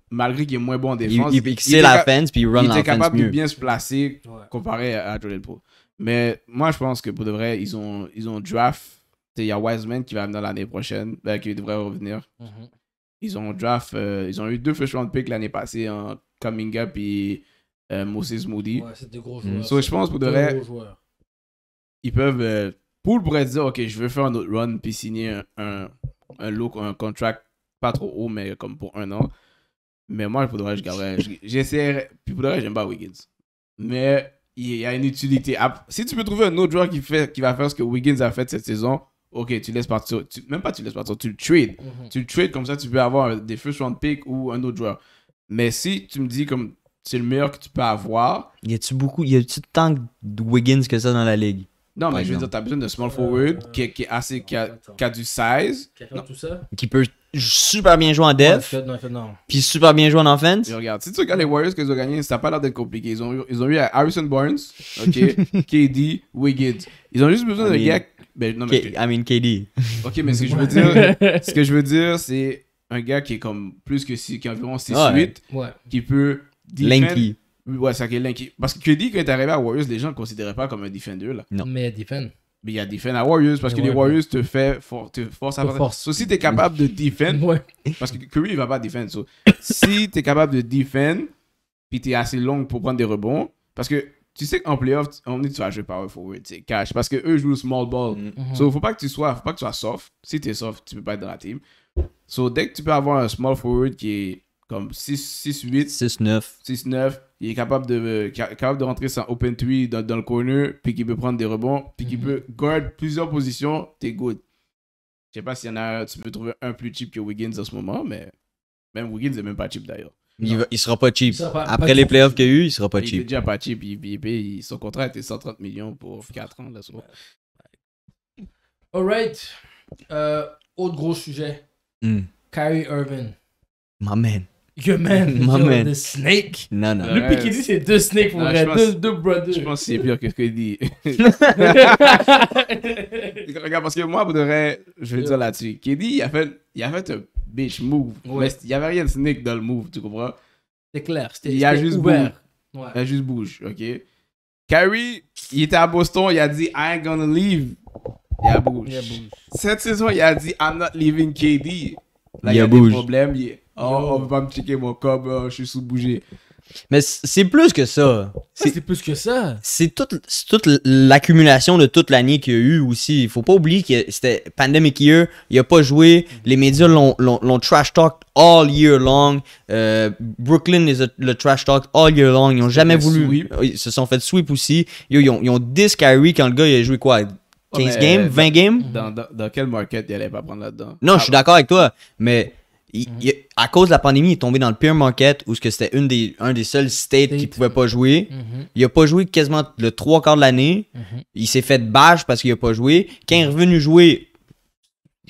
malgré qu'il est moins bon en défense, il, il, il, il la fence, puis il run il était capable mieux. de bien se placer ouais. comparé à Jordan Poole. Mais moi, je pense que pour de vrai, ils ont, ils ont draft. Il y a Wiseman qui va venir l'année prochaine, ben, qui devrait revenir. Mm -hmm. Ils ont draft, euh, ils ont eu deux first round pick l'année passée, en hein, Kuminga puis euh, Moses Moody. Ouais, c'est des gros joueurs. Mm. So, je pense pour de vrai, ils peuvent, euh, Poole pourrait dire, ok, je veux faire un autre run, puis signer un, un, un look, un contract. Pas trop haut, mais comme pour un an. Mais moi, je pourrais, je garderais. J'essaierais. Puis pour le reste, j'aime pas Wiggins. Mais il y a une utilité. Si tu peux trouver un autre joueur qui, fait, qui va faire ce que Wiggins a fait cette saison, ok, tu laisses partir. Tu, même pas tu laisses partir, tu le trades. Mm-hmm. Tu le trades comme ça, tu peux avoir des first round pick ou un autre joueur. Mais si tu me dis comme c'est le meilleur que tu peux avoir. Y a-tu beaucoup, y a-tu tant de Wiggins que ça dans la ligue? Non, mais je veux dire, t'as besoin de small forward euh, qui, qui, est assez, qui, a, qui a du size. Qui, a tout ça. Qui peut super bien jouer en def. Ouais, puis super bien jouer en offense. Et regarde, si tu regardes les Warriors qu'ils ont gagné, ça n'a pas l'air d'être compliqué. Ils ont, ils ont eu Harrison Barnes, okay, K D, Wiggins. Ils ont juste besoin I de mean, gars. Ben, non, mais K, je... I mean K D. Ok, mais ce que je veux dire, ce que je veux dire, c'est un gars qui est comme plus que six, qui a environ six huit, oh, ouais. qui peut linky. Ouais, ça qui est linky. Parce que K D, quand il est arrivé à Warriors, les gens ne le considéraient pas comme un defender. Là. Non. Mais il defend. Mais il y a defend à Warriors parce que les Warriors te forcent à faire. Si tu es capable de defend, ouais. parce que Curry, il ne va pas defend. So. Si tu es capable de defend, puis tu es assez long pour prendre des rebonds, parce que tu sais qu'en playoff, on est tu vas jouer power forward, c'est cash, parce qu'eux jouent small ball. Mm -hmm. So, il ne faut pas que tu sois soft. Si tu es soft, tu ne peux pas être dans la team. So, dès que tu peux avoir un small forward qui est comme six huit, six neuf, il est capable de, euh, capable de rentrer sans open three dans, dans le corner, puis qu'il peut prendre des rebonds, puis qu'il peut guard plusieurs positions, t'es good. Je sais pas s'il y en a un, tu peux trouver un plus cheap que Wiggins en ce moment, mais même Wiggins n'est même pas cheap d'ailleurs. Il, il sera pas cheap. Sera pas, Après pas les playoffs qu'il y a eu, il sera pas il cheap. Il est déjà pas cheap. Il, il, il, son contrat était cent trente millions pour quatre ans. Là, souvent. All right. Euh, autre gros sujet. Mm. Kyrie Irving. My man. Your man. My Yo, man. The snake. Non, non. Le pic qu'il dit, c'est deux snakes pour vrai. Deux, deux brothers. Je pense que c'est pire que ce qu'il dit. Regarde, parce que moi, vous devrez, je vais yeah. dire là-dessus. K D, il a fait, il a fait un bitch move. Ouais. Mais il n'y avait rien de snake dans le move, tu comprends? C'est clair. Il y a juste ouvert. bouge. Ouais. Il y a juste bouge, ok? Kyrie, il était à Boston, il a dit « I ain't gonna leave ». Il a bouge. Yeah, bouge. Cette saison, il a dit « I'm not leaving K D ». Là, il y a, y a des problèmes. Il... Oh, on ne peut pas me checker mon cob, oh, je suis sous-bougé. Mais c'est plus que ça. C'est plus que ça. C'est toute, toute l'accumulation de toute l'année qu'il y a eu aussi. Il ne faut pas oublier que c'était Pandemic Year. Il n'a pas joué. Les médias l'ont trash talk all year long. Euh, Brooklyn les a, le trash talk all year long. Ils n'ont jamais voulu. Sweep. Ils se sont fait sweep aussi. Ils ont, ils ont dix Kyrie quand le gars il a joué quoi? quinze games, vingt games? Dans, dans, dans quel market il n'allait pas prendre là-dedans? Non, ah, je suis d'accord avec toi, mais il, mm-hmm. il, à cause de la pandémie, il est tombé dans le pire market où c'était une des, un des seuls states State. qu'il ne pouvait pas jouer. Mm-hmm. Il n'a pas joué quasiment le trois quarts de l'année. Mm-hmm. Il s'est fait bâche parce qu'il n'a pas joué. Quand il est revenu jouer,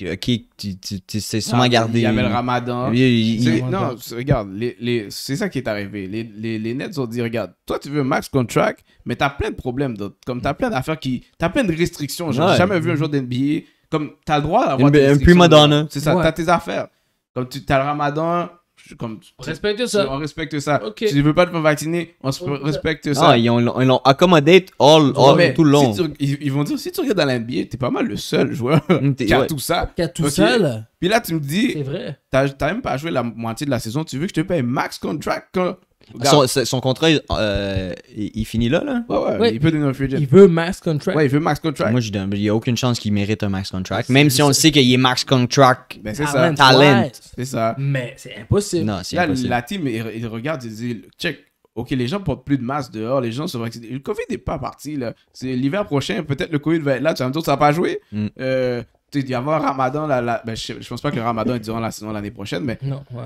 okay, tu, tu, tu sais sûrement ah, gardé. Il y avait le ramadan. Il, il, il, non, regarde, les, les, c'est ça qui est arrivé. Les, les, les Nets ont dit, regarde, toi tu veux max contract, mais t'as plein de problèmes. De, comme t'as plein d'affaires qui. T'as plein de restrictions. Genre, ouais. J'ai jamais vu un joueur d'N B A. Comme t'as le droit d'avoir des restrictions. Un Madonna. C'est ça, ouais. T'as tes affaires. Comme tu t'as le ramadan. Comme, on respecte ça. On respecte ça. Okay. Tu ne veux pas te faire vacciner, on respecte non, ça. Ils l'ont accommodé all, all, ouais, tout le long. Si tu, ils, ils vont dire, si tu regardes dans l'N B A, t'es pas mal le seul joueur qui a ouais. tout ça. Qui a tout okay. ça, là. Puis là, tu me dis, t'as même pas joué la moitié de la saison, tu veux que je te paye max contract quand... Son, son contrat, euh, il, il finit là, là? Ouais, ouais, ouais. Il peut donner un free agent. Il veut max contract. Ouais, il veut max contract. Moi, je donne. Il n'y a aucune chance qu'il mérite un max contract. Même si on le sait qu'il est max contract. Ben, c'est ça. Talent. C'est ça. Mais c'est impossible. Non, c'est impossible. La team, ils il regardent, ils disent, check. OK, les gens portent plus de masques dehors, les gens se vaccinent. Le COVID n'est pas parti, là. C'est l'hiver prochain, peut-être le COVID va être là. Tu vas me dire, ça va pas jouer. Mm. Euh, il y avoir un ramadan. Là, là. Ben, je, je pense pas que le ramadan est durant la saison l'année prochaine, mais. Non, ouais.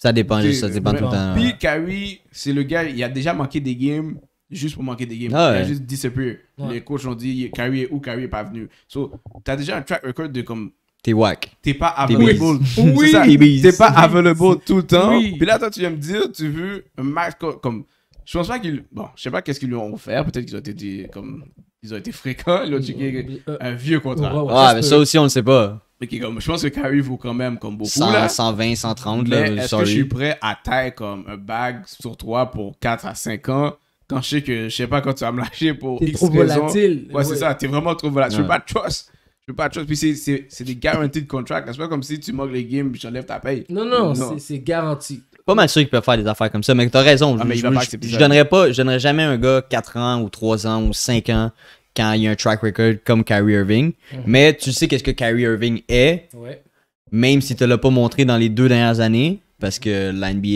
Ça dépend, okay, ça dépend tout le temps. Puis Kyrie, c'est le gars, il a déjà manqué des games juste pour manquer des games. Ah ouais. Il a juste disappear. Ouais. Les coachs ont dit Kyrie est où, Kyrie n'est pas venu. So, t'as déjà un track record de comme. T'es whack. T'es pas available. Oui, t'es pas available tout le temps. Oui. Puis là, toi, tu viens me dire, tu veux un match comme. Je pense pas qu'ils. Bon, je sais pas qu'est-ce qu'ils lui ont offert. Peut-être qu'ils ont été des, comme. Ils ont été fréquents. Ils ont checké un vieux contrat. Ouais, ouais, ouais, ah, mais ça aussi, on le sait pas. Okay, comme, je pense que Kyrie vaut quand même comme beaucoup. cent, là. cent vingt, cent trente. Est-ce que je suis prêt à tailler comme un bag sur toi pour quatre à cinq ans quand je sais que je sais pas quand tu vas me lâcher pour X raisons. T'es trop volatile. Ouais, ouais. C'est ça, t'es vraiment trop volatile. Ouais. Je veux pas de trust. Je veux pas de trust. Puis c'est des guaranteed contracts. C'est pas comme si tu moques les games et j'enlève ta paye. Non, non, non. C'est garanti. Pas mal sûr qu'ils peuvent faire des affaires comme ça, mais t'as raison. Ah, je, je, je, je donnerais pas, je donnerais jamais un gars quatre ans ou trois ans ou cinq ans. Quand il y a un track record comme Kyrie Irving. Mm-hmm. Mais tu sais qu'est-ce que Kyrie Irving est, ouais. Même si tu ne l'as pas montré dans les deux dernières années, parce que la N B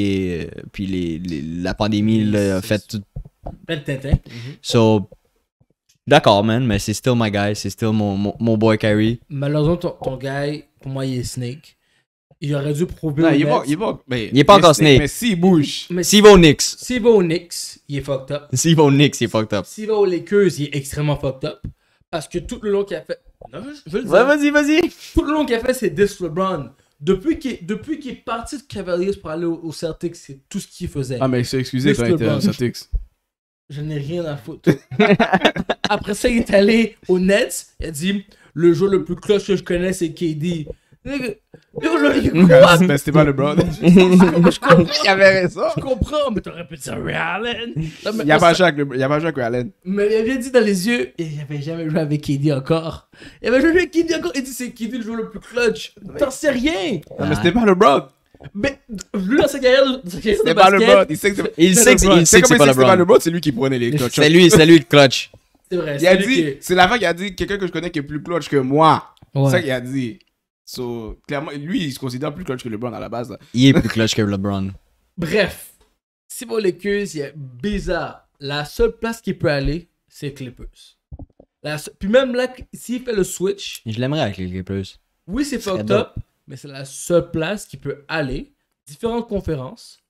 A, puis les, les, la pandémie l'a fait tout... Mm-hmm. So, d'accord, man, mais c'est still my guy, c'est still mon, mon, mon boy Kyrie. Malheureusement, ton, ton guy, pour moi, il est snake. Il aurait dû prouver... Non, il, va, il, va, mais, il est pas encore snake. Mais s'il bouge... S'il va au Knicks. S'il va au Knicks, il est fucked up. S'il va au Knicks, il est fucked up. S'il va aux Lakers, il est extrêmement fucked up. Parce que tout le long qu'il a fait... Non, je veux le dire. Ouais, vas-y, vas-y. Tout le long qu'il a fait, c'est diss LeBron. Depuis qu'il qu est parti de Cavaliers pour aller aux au Celtics, c'est tout ce qu'il faisait. Ah, mais il s'est excusé quand il était aux Celtics. Je n'ai rien à foutre. Après ça, il est allé aux Nets. Il a dit, le jeu le plus clutch que je connais, c'est K D. Mais c'était pas le bro. Je comprends. Il avait raison. Je comprends, mais t'aurais pu dire Ray Allen. Il n'y a pas Jacques Ray Allen. Mais il avait dit dans les yeux, il n'avait jamais joué avec K D encore. Il avait joué avec K D encore. Il dit c'est K D le joueur le plus clutch. T'en sais rien. Non, mais c'était pas le bro. Mais lui, dans sa carrière, c'était pas le bro. Il sait que c'est pas le bro. C'est lui qui prenait les clutches. C'est lui, c'est lui le clutch. C'est vrai. Il a dit, c'est la fin qui a dit quelqu'un que je connais qui est plus clutch que moi. C'est ça qu'il a dit. So, clairement, lui, il se considère plus clutch que LeBron à la base. Là. Il est plus clutch que LeBron. Bref, si vous les Clippers, c'est bizarre. La seule place qu'il peut aller, c'est Clippers. La so... Puis même là, s'il fait le switch... Je l'aimerais avec les Clippers. Oui, c'est fucked up, mais c'est la seule place qui peut aller. Différentes conférences.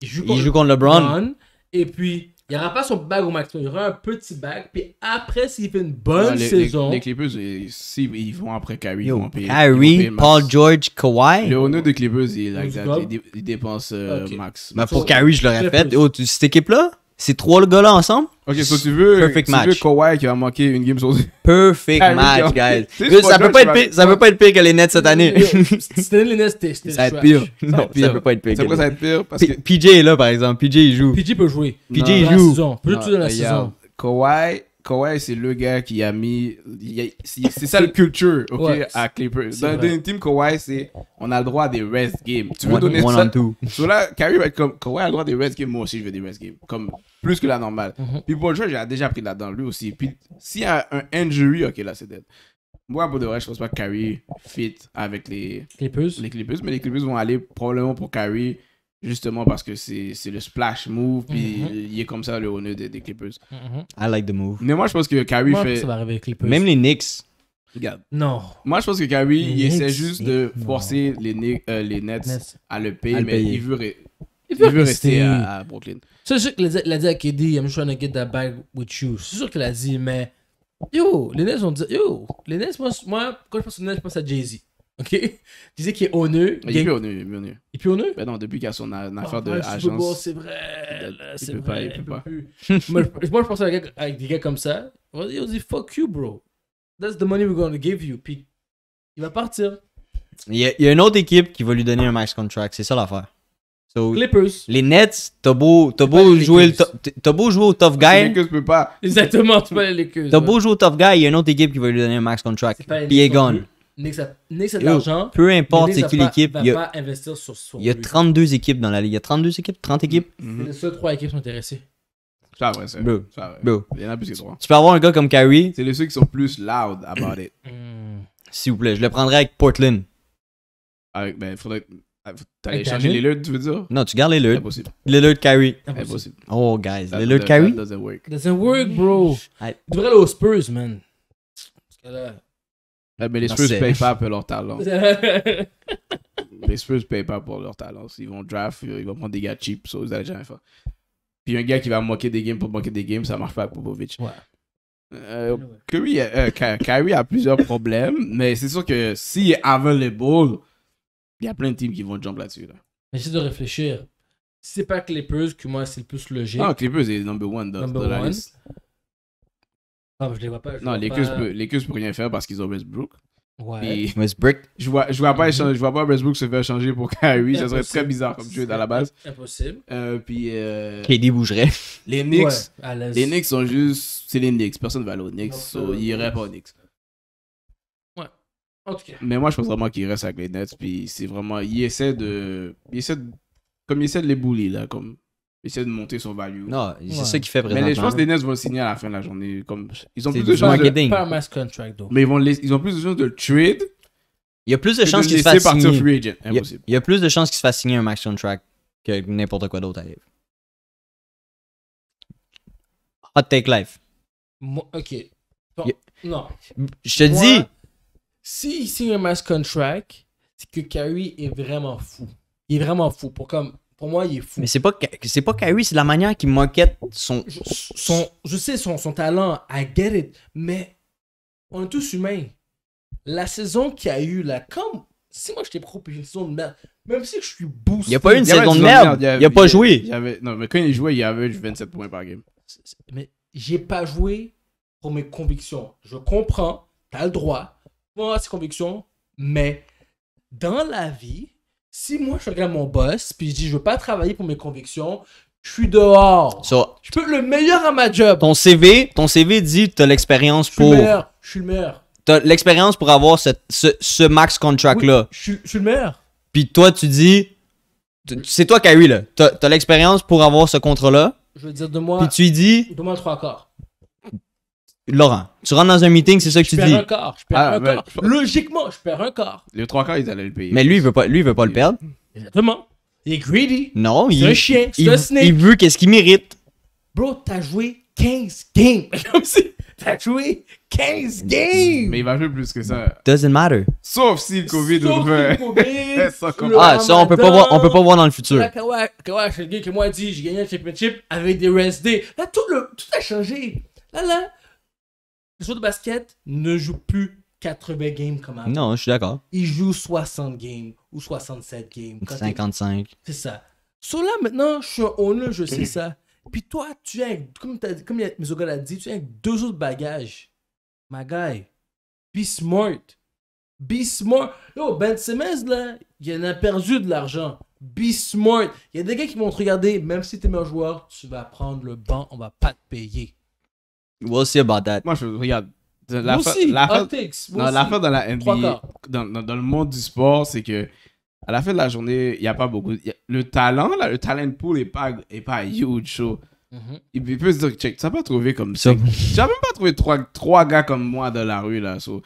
Il joue contre, il joue contre LeBron. LeBron. Et puis, il n'y aura pas son bag au maximum. Il y aura un petit bag. Puis après, s'il fait une bonne les, saison... Les, les Clippers, s'ils ils vont après Kyrie, yo, ils vont payer, Kyrie, ils vont payer Paul George, Kawhi. Le honneur des Clippers, il, like il, il dépense euh, okay. max. Mais pour so, Kyrie, je le répète, oh, tu, cette équipe-là, ces trois gars-là ensemble... Ok, so tu veux, perfect tu match. veux Kawhi qui a manqué une game sur... Perfect Kyrie, match, guys. Juste, ça ne peut, peut pas être pire que les Nets cette année. Cette année, les Nets, c'était ça va être pire. Non, ça ne peut pas être pire. C'est vrai, ça va être pire parce que... P J est là, par exemple. P J, il joue. P J peut jouer. P J, il joue. Peut jouer dans la saison. Kawhi, Kawhi c'est le gars qui a mis... C'est ça le culture, ok, ouais, à Clippers. Dans, dans une team, Kawhi, c'est... On a le droit à des rest games. Tu veux one, donner one ça... Tout so là, Kyrie va être comme... Kawhi a le droit à des rest games. Moi aussi, je veux des rest games. Comme... Plus que la normale. Mm-hmm. Puis Paul George, j'ai déjà pris là-dedans, lui aussi. Puis s'il y a un injury, ok, là, c'est dead. Moi, pour de vrai, je pense pas que Kyrie fit avec les Clippers. les Clippers. Mais les Clippers vont aller probablement pour Kyrie, justement parce que c'est le splash move. Puis mm-hmm. il est comme ça le honneur des, des Clippers. Mm-hmm. I like the move. Mais moi, je pense que Kyrie moi, fait. Ça va arriver avec les Clippers. Même les Knicks. Regarde. Non. Moi, je pense que Kyrie, les il Knicks, essaie juste de forcer les, Knicks, euh, les Nets, Nets à le payer, à le mais payer. il veut. Ré... Il veut, il veut rester, rester à, à Brooklyn. C'est sûr qu'il a dit à K D, I'm just trying to get that bag with you. C'est sûr qu'il a dit, mais yo, les Nets ont dit, yo, les Nets, moi, moi quand je pense aux Nets, je pense à Jay-Z. Ok? Jay-Z qui est honneur. Il est plus honneur. Il est plus honneur? Ben non, depuis qu'il a son a, affaire oh, de ouais, agence. C'est vrai, c'est vrai. Il peut pas. Il peut pas. moi, je, moi, je pense à des gars, avec des gars comme ça. Il dit, fuck you, bro. That's the money we're going to give you. Puis il va partir. Il y, a, il y a une autre équipe qui va lui donner un max contract. C'est ça l'affaire. So, Clippers. Les Nets, t'as beau, t'as beau, jouer le to, t'as beau jouer au tough guy. Les Lakers peut pas. Exactement, tu peux aller les Lakers. T'as ouais. beau jouer au tough guy, il y a une autre équipe qui va lui donner un max contract. Puis il est gone. Nix a de l'argent. Peu importe c'est qui l'équipe. Il y a, investir sur il y a trente-deux équipes dans la ligue. Il y a trente-deux équipes, trente équipes. Mm-hmm. Les seules trois équipes sont intéressées. C'est vrai, c'est vrai. Il y en a plus que trois. Tu peux avoir un gars comme Kyrie. C'est les ceux qui sont plus loud about it. S'il vous plaît, je le prendrais avec Portland. Avec, ben, il faudrait. T'allais changer Lillard, tu veux dire? Non, tu gardes Lillard. Impossible. Lillard, Kyrie. Impossible. Oh, guys. That, Lillard, that, Kyrie? That doesn't work. Doesn't work, bro. I... Tu devrais aller aux Spurs, man. Parce que là... Ouais, mais les Spurs payent pas pour leur talent. Les Spurs payent pas pour leur talent. Ils vont draft, ils vont prendre des gars cheap, ça, so ils allaient jamais faire. Puis un gars qui va manquer des games pour manquer des games, ça marche pas pour Popovich. Ouais. Euh, Kyrie, euh, Kyrie a plusieurs problèmes, mais c'est sûr que s'il est available... Il y a plein de teams qui vont jump là-dessus. Là. J'essaie de réfléchir. Si c'est pas Clippers, que moi, c'est le plus logique. Non, Clippers est number one dans, number dans la one. liste. Non, je les vois pas. Je non, les Clippers ne peuvent rien faire parce qu'ils ont Westbrook. Ouais. Westbrook. Je vois, je vois pas, je vois pas Westbrook se faire changer pour Kyrie. Ça serait très bizarre comme jeu à la base. Impossible. Euh, puis. Euh... K D bougerait. Les Knicks. Ouais, les Knicks sont juste. C'est les Knicks. Personne ne va aller aux Knicks. So, ils n'iraient pas aux Knicks. Okay. Mais moi, je pense vraiment qu'il reste avec les Nets. Puis c'est vraiment. Il essaie de. Il essaie de. Comme il essaie de les bully, là. Comme. Il essaie de monter son value. Non, c'est ouais. ça qu'il fait présentement. Mais les, je pense que les Nets vont le signer à la fin de la journée. Comme, ils ont plus de chances. De... Mais ils, vont les... ils ont plus de chances de le trade. Il y a plus de chances qu'il se fasse signer. Free agent. Impossible. Il y a plus de chances qu'il se fasse signer un max contract que n'importe quoi d'autre arrive. Hot take life. Moi, ok. Bon, il... Non. Je te moi... dis. S'il signe un max contract, c'est que Kyrie est vraiment fou. Il est vraiment fou. Pour, comme, pour moi, il est fou. Mais c'est pas, pas Kyrie, c'est la manière qu'il moquette son... Je, son... Je sais, son, son talent, I get it, mais on est tous humains. La saison qu'il y a eu, là, comme... Si moi, je t'ai proposé une saison de merde, même si je suis boosté... Il n'y a pas eu une saison de merde, il n'a pas joué. Il y avait, non, mais quand il jouait, il avait vingt-sept points par game. Mais j'ai pas joué pour mes convictions. Je comprends, t'as le droit... Moi, c'est conviction, mais dans la vie, si moi je regarde mon boss puis je dis je veux pas travailler pour mes convictions, je suis dehors. So, je peux être le meilleur à ma job. Ton C V, ton C V dit t'as l'expérience pour. Je suis le meilleur. Je suis le meilleur. T'as l'expérience pour avoir cette, ce, ce max contract là. Oui, je, suis, je suis le meilleur. Puis toi tu dis, c'est toi Kyrie là. T'as as, l'expérience pour avoir ce contrat là. Je veux dire de moi. Puis tu dis. De moi trois quarts. Laurent, tu rentres dans un meeting, c'est ça que tu dis. Je perds un quart, je perds ah, un ben, quart. Je... Logiquement, je perds un quart. Les trois quarts, ils allaient le payer. Mais lui, il veut pas, lui, il veut pas le perdre. Exactement. Il est greedy. Non, il... C'est un chien, c'est un snake. Il veut qu'est-ce qu'il mérite. Bro, t'as joué quinze games. Comme si... tatoué quinze games! Mais il va jouer plus que ça. Doesn't matter. Sauf si le COVID Sauf ouvre. Si COVID, ça, le ah, Ramadan, ça, on peut pas voir, on peut pas voir dans le futur. Kawhi, c'est le gars qui m'a dit, j'ai gagné le championship avec des rest days. Là, tout, le, tout a changé. Là, là, les joueurs de basket ne jouent plus quatre-vingts games comme avant. Non, je suis d'accord. Ils jouent soixante games ou soixante-sept games. cinquante-cinq. C'est ça. So là, maintenant, je suis on là, je sais ça. Puis toi, tu viens avec, comme, comme mes gars l'a dit, tu viens avec deux autres bagages. My guy, be smart. Be smart. Yo, Ben Simmons, là, il en a perdu de l'argent. Be smart. Il y a des gars qui vont te regarder, même si t'es meilleur joueur, tu vas prendre le banc, on va pas te payer. We'll see about that. Moi, je regarde. La fa... la fa... non, l'affaire dans la N B A, dans, dans, dans le monde du sport, c'est que à la fin de la journée, il n'y a pas beaucoup. A... Le talent, là, le talent pool n'est pas, est pas huge. Show. Mm-hmm. Il peut se dire, check, tu n'as pas trouvé comme ça. Tu n'as même pas trouvé trois, trois gars comme moi dans la rue. Là, so.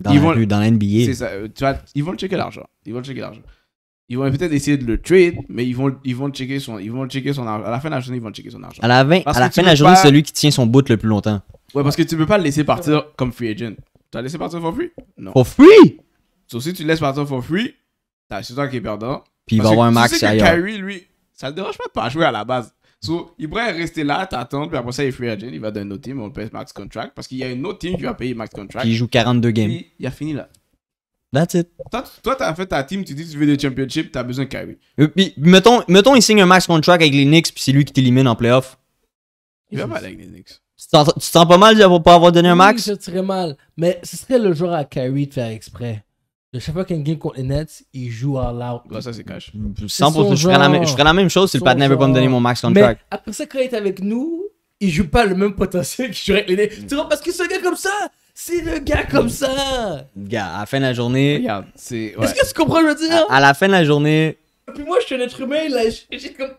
Dans ils la vont... rue, dans l'N B A. C'est ça. Tu vas... Ils vont checker l'argent. Ils vont checker l'argent. Ils vont peut-être essayer de le trade, mais ils vont, ils vont checker son, ils vont checker son argent. À la fin de la journée, ils vont checker son argent. À la, vin... à la fin de la journée, pas... c'est celui qui tient son bout le plus longtemps. Ouais, parce que tu peux pas le laisser partir comme free agent. Tu as laissé partir for free? Non. For free? Sauf so, si tu laisses partir for free, c'est toi qui es perdant. Puis il va avoir un max ailleurs. Kyrie, lui, ça le dérange pas de pas jouer à la base. So, il pourrait rester là, t'attendre, puis après ça, il est free agent, il va dans une autre team, on le paye max contract, parce qu'il y a une autre team qui va payer max contract. Puis il joue quarante-deux games. Puis il a fini là. That's it. Toi, toi t'as fait ta team, tu dis que tu veux des championships, t'as besoin de Kyrie. Puis, mettons, mettons, il signe un max contract avec les Knicks, puis c'est lui qui t'élimine en playoff. Il va mal avec les Knicks. Tu te sens pas mal de pas avoir donné un max? Oui, je serais mal, mais ce serait le joueur à Kyrie de faire exprès. Le chaque fois qu'un game contre les Nets, il joue all out. Ouais, ça, c'est cash. cent pour cent, je ferais, la, je ferais la même chose si le partner ne veut pas me donner mon max contract. Mais après ça, quand il est avec nous, il joue pas le même potentiel qu'il jouerait avec les Nets. Tu vois, parce que ce gars comme ça, c'est le gars comme ça. Gars, à la fin de la journée. Regarde, c'est. Ouais. Est-ce que tu comprends, je veux dire? À, à la fin de la journée. Puis moi, je suis un être humain, là. Je suis comme.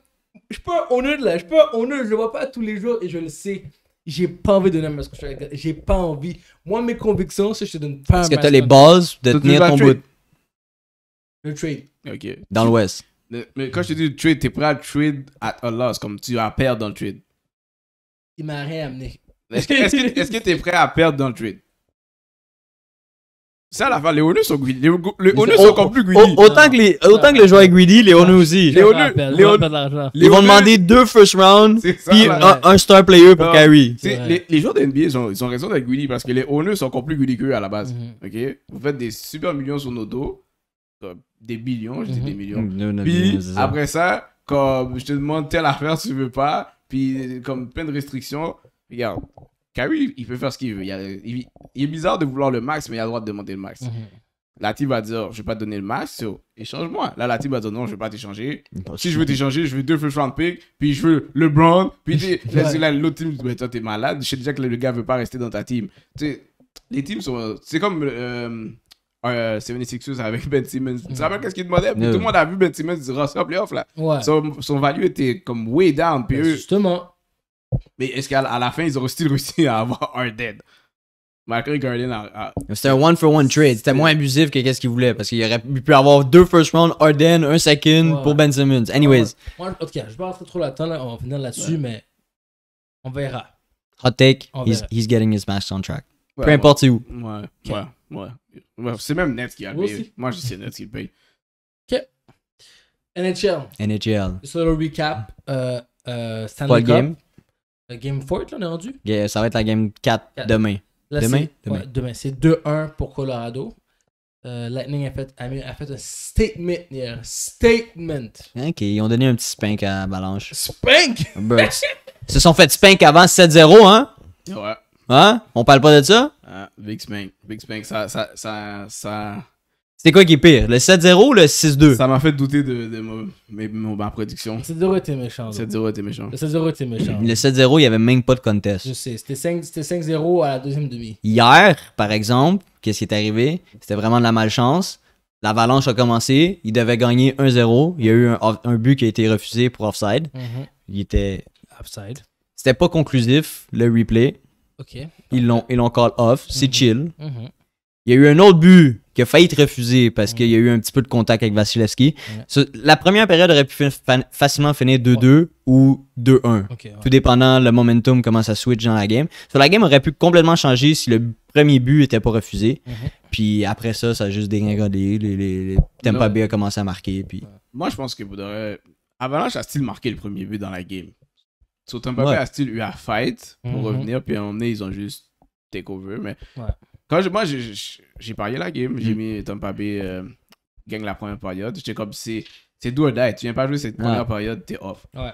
Je suis pas honneur, là. Je suis pas honneur. Je le vois pas tous les jours et je le sais. J'ai pas envie de donner un max contract. J'ai pas envie. Moi, mes convictions, c'est que je te donne pas un max contract. Est-ce que t'as les bases de tenir ton bout? Le trade. Ok. Dans l'Ouest. Mais quand je te dis le trade, t'es prêt à trade at a loss, comme tu vas perdre dans le trade. Il m'a rien amené. Est-ce que t'es prêt à perdre dans le trade? Ça, à la fin, les Honus sont greedy. Les, les Honus sont encore plus greedy. Autant que les, autant que les joueurs greedy, les Honus aussi. Les Honus, les Honus, ils vont demander deux first rounds puis un, un star player pour Kyrie. Les, les joueurs de N B A, ils ont, ils ont raison d'être greedy parce que les Honus sont encore plus greedy qu'eux à la base. Mm-hmm. Ok, vous faites des super millions sur nos dos, des billions, je dis des millions. Mm-hmm. Puis mm-hmm. après ça, comme je te demande telle affaire, tu veux pas, puis comme plein de restrictions, regarde. Kyrie, il peut faire ce qu'il veut. Il, a, il, il est bizarre de vouloir le max, mais il a le droit de demander le max. Mm-hmm. La team va dire, je vais pas te donner le max, so, échange-moi. Là, la team va dire, non, je vais pas t'échanger. Si je veux t'échanger, je veux deux first round pick, puis je veux LeBron, puis l'autre team, mais toi, t'es malade. Je sais déjà que le gars veut pas rester dans ta team. T'sais, les teams sont... C'est comme... Euh, Euh, soixante-seize avec Ben Simmons. Tu te rappelles qu'est-ce qu'il demandait? No. Tout le monde a vu Ben Simmons dire, ça, playoff, là. Ouais. Son, son value était comme way down, puis eux... Justement. Mais est-ce qu'à la fin, ils auraient still réussi à avoir un dead? Malgré Garden a... C'était un one-for-one trade. C'était moins abusif que qu'est-ce qu'ils voulaient. Parce qu'il aurait pu avoir deux first round, Harden, un second ouais. pour Ben Simmons. Anyways. Ouais. Ok, je vais pas rentrer trop là-dedans. Là. On va finir là-dessus, ouais. mais on verra. Hot take, he's, he's getting his match on track. Ouais, peu importe ouais. où. Ouais, okay. ouais, ouais. ouais. C'est même Nets qui a payé. Aussi. Moi, je sais Nets qui le paye. Ok. N H L. N H L. Sur le recap, euh, euh, Stanley Cup. Game. La game quatre, là, on est rendu? Yeah, ça va être la game quatre demain. Là, demain? Demain. Ouais, demain. C'est deux un pour Colorado. Euh, Lightning a fait, a fait un statement hier. Statement. Ok, ils ont donné un petit spank à Avalanche. Spank? Ils se sont fait spank avant sept zéro, hein? Ouais. Hein? On parle pas de ça? Ah, big spank. Big spank, ça... ça, ça, ça... C'était quoi qui est pire? Le sept zéro ou le six deux? Ça m'a fait douter de, de, de ma, ma, ma, ma prédiction. Le sept zéro était méchant. Le sept zéro était méchant. Le sept zéro était méchant. Le sept zéro, il n'y avait même pas de contest. Je sais. C'était cinq zéro à la deuxième demi. Hier, par exemple, qu'est-ce qui est arrivé? C'était vraiment de la malchance. L'Avalanche a commencé. Il devait gagner un zéro. Il y a eu un, un but qui a été refusé pour offside. Mm-hmm. Il était... Offside. C'était pas conclusif, le replay. OK. Ils l'ont call off. Mm-hmm. C'est chill. Mm-hmm. Il y a eu un autre but qui a failli être refusé parce mmh. qu'il y a eu un petit peu de contact avec Vasilevskiy. Mmh. La première période aurait pu fa facilement finir deux deux oh. ou deux un. Okay, ouais. Tout dépendant le momentum, comment ça switch dans la game. So, la game aurait pu complètement changer si le premier but n'était pas refusé. Mmh. Puis après ça, ça a juste dégringolé. Les, les, les Tampa Bay a commencé à marquer. Puis... Moi, je pense que vous devriez... Avalanche a-t-il marqué le premier but dans la game? So, Tampa Bay ouais. a-t-il eu à fight pour mm-hmm. revenir, puis à un moment donné, ils ont juste take over. Mais ouais. quand je, moi, j'ai parié la game, j'ai mm. mis Tampa Bay euh, gagne la première période. J'étais comme, c'est do or die. Tu viens pas jouer cette première ouais. période, t'es off. Ouais.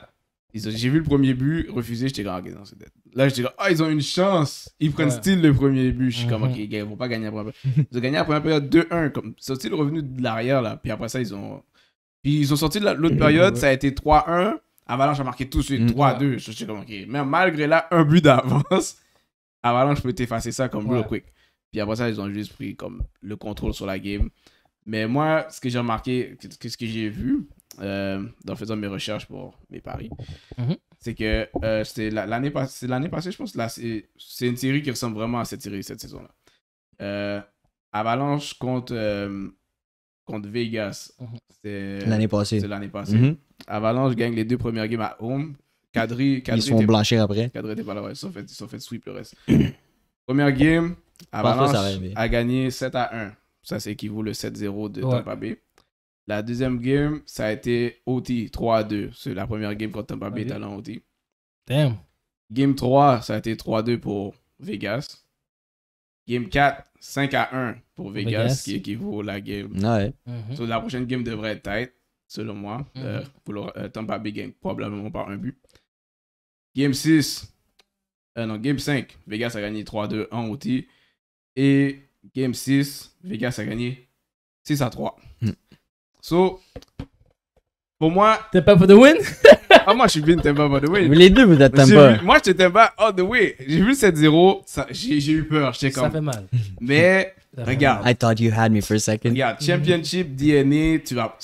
J'ai vu le premier but refusé, j'étais comme, ah, c'est dead. Là, j'étais comme, ah, ils ont une chance. Ils prennent ouais. style le premier but. Je suis mm-hmm. comme, ok, ils vont pas gagner la première période. Ils ont gagné la première période deux un. Comme... Ils sont revenus de l'arrière, là. Puis après ça, ils ont. Puis ils ont sorti de l'autre période, ouais. ça a été trois un. Avalanche a marqué tout de suite, trois deux. Ouais. Je suis comme, ok. Mais malgré là, un but d'avance, Avalanche peut effacer ça comme ouais. real quick. Puis après ça, ils ont juste pris comme le contrôle sur la game. Mais moi, ce que j'ai remarqué, ce que j'ai vu, euh, en faisant mes recherches pour mes paris, mm-hmm. c'est que euh, c'est l'année passée, l'année passée, je pense, c'est une série qui ressemble vraiment à cette série cette saison-là. Euh, Avalanche contre... Euh, contre Vegas, c'est l'année passée. L'année passée. Mm-hmm. Avalanche gagne les deux premières games à home. Kadri, Kadri ils se font blanchir après. Kadri était pas là, ouais. Ils se sont fait, fait sweep le reste. Première game, Avalanche Parfois, a gagné sept à un. Ça, c'est équivaut le sept zéro de ouais. Tampa Bay. La deuxième game, ça a été O T, trois à deux. C'est la première game contre Tampa Bay, okay. talent O T. Damn. Game trois, ça a été trois deux pour Vegas. Game quatre, cinq à un pour Vegas, Vegas. Qui équivaut la game. Ouais. Mm-hmm. So, la prochaine game devrait être tight, selon moi. Mm-hmm. euh, pour le, euh, Tampa Bay gagne probablement par un but. Game six, euh, non, game cinq, Vegas a gagné trois deux en O T. Et game six, Vegas a gagné six à trois. Mm. So, pour moi... T'es pas for the win? Ah, moi, je suis bien Tampa for the win. Mais les deux, vous êtes Tampa. Moi, je te Tampa all the way. J'ai vu le sept zéro, j'ai eu peur. Comme... Ça fait mal. Mais, regarde. I thought you had me for a second. Regarde, championship, D N A, tu vas...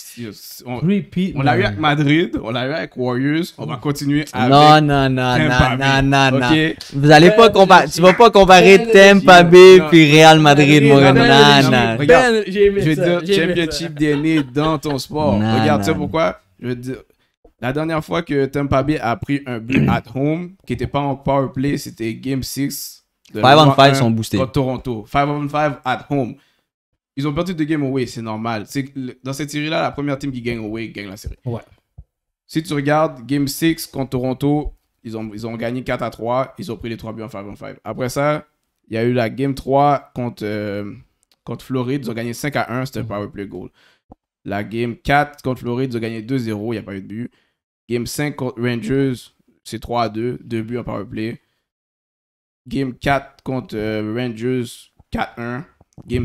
On, on l'a eu avec Madrid, on l'a eu avec Warriors, on va continuer avec Non, non, non, Tampa non, non, non, okay? non. Vous allez pas comparer... Tu vas pas comparer Tampa Bay puis Real Madrid, mon gars. Non, non. Regarde, je vais dire championship, D N A dans ton sport. Regarde, tu sais pourquoi? Je veux dire... La dernière fois que Tampa Bay a pris un but at home, qui n'était pas en power play, c'était Game six. cinq on cinq sont boostés. Contre Toronto. cinq on cinq at home. Ils ont perdu deux games away, c'est normal. Dans cette série-là, la première team qui gagne away gagne la série. Ouais. Si tu regardes Game six contre Toronto, ils ont, ils ont gagné quatre à trois. Ils ont pris les trois buts en cinq on cinq. Après ça, il y a eu la Game trois contre, euh, contre Floride. Ils ont gagné cinq à un. C'était un power play goal. La Game quatre contre Floride. Ils ont gagné deux zéro. Il n'y a pas eu de but. Game cinq contre Rangers, c'est trois à deux, deux buts en powerplay. Game quatre contre euh, Rangers, quatre un. Game,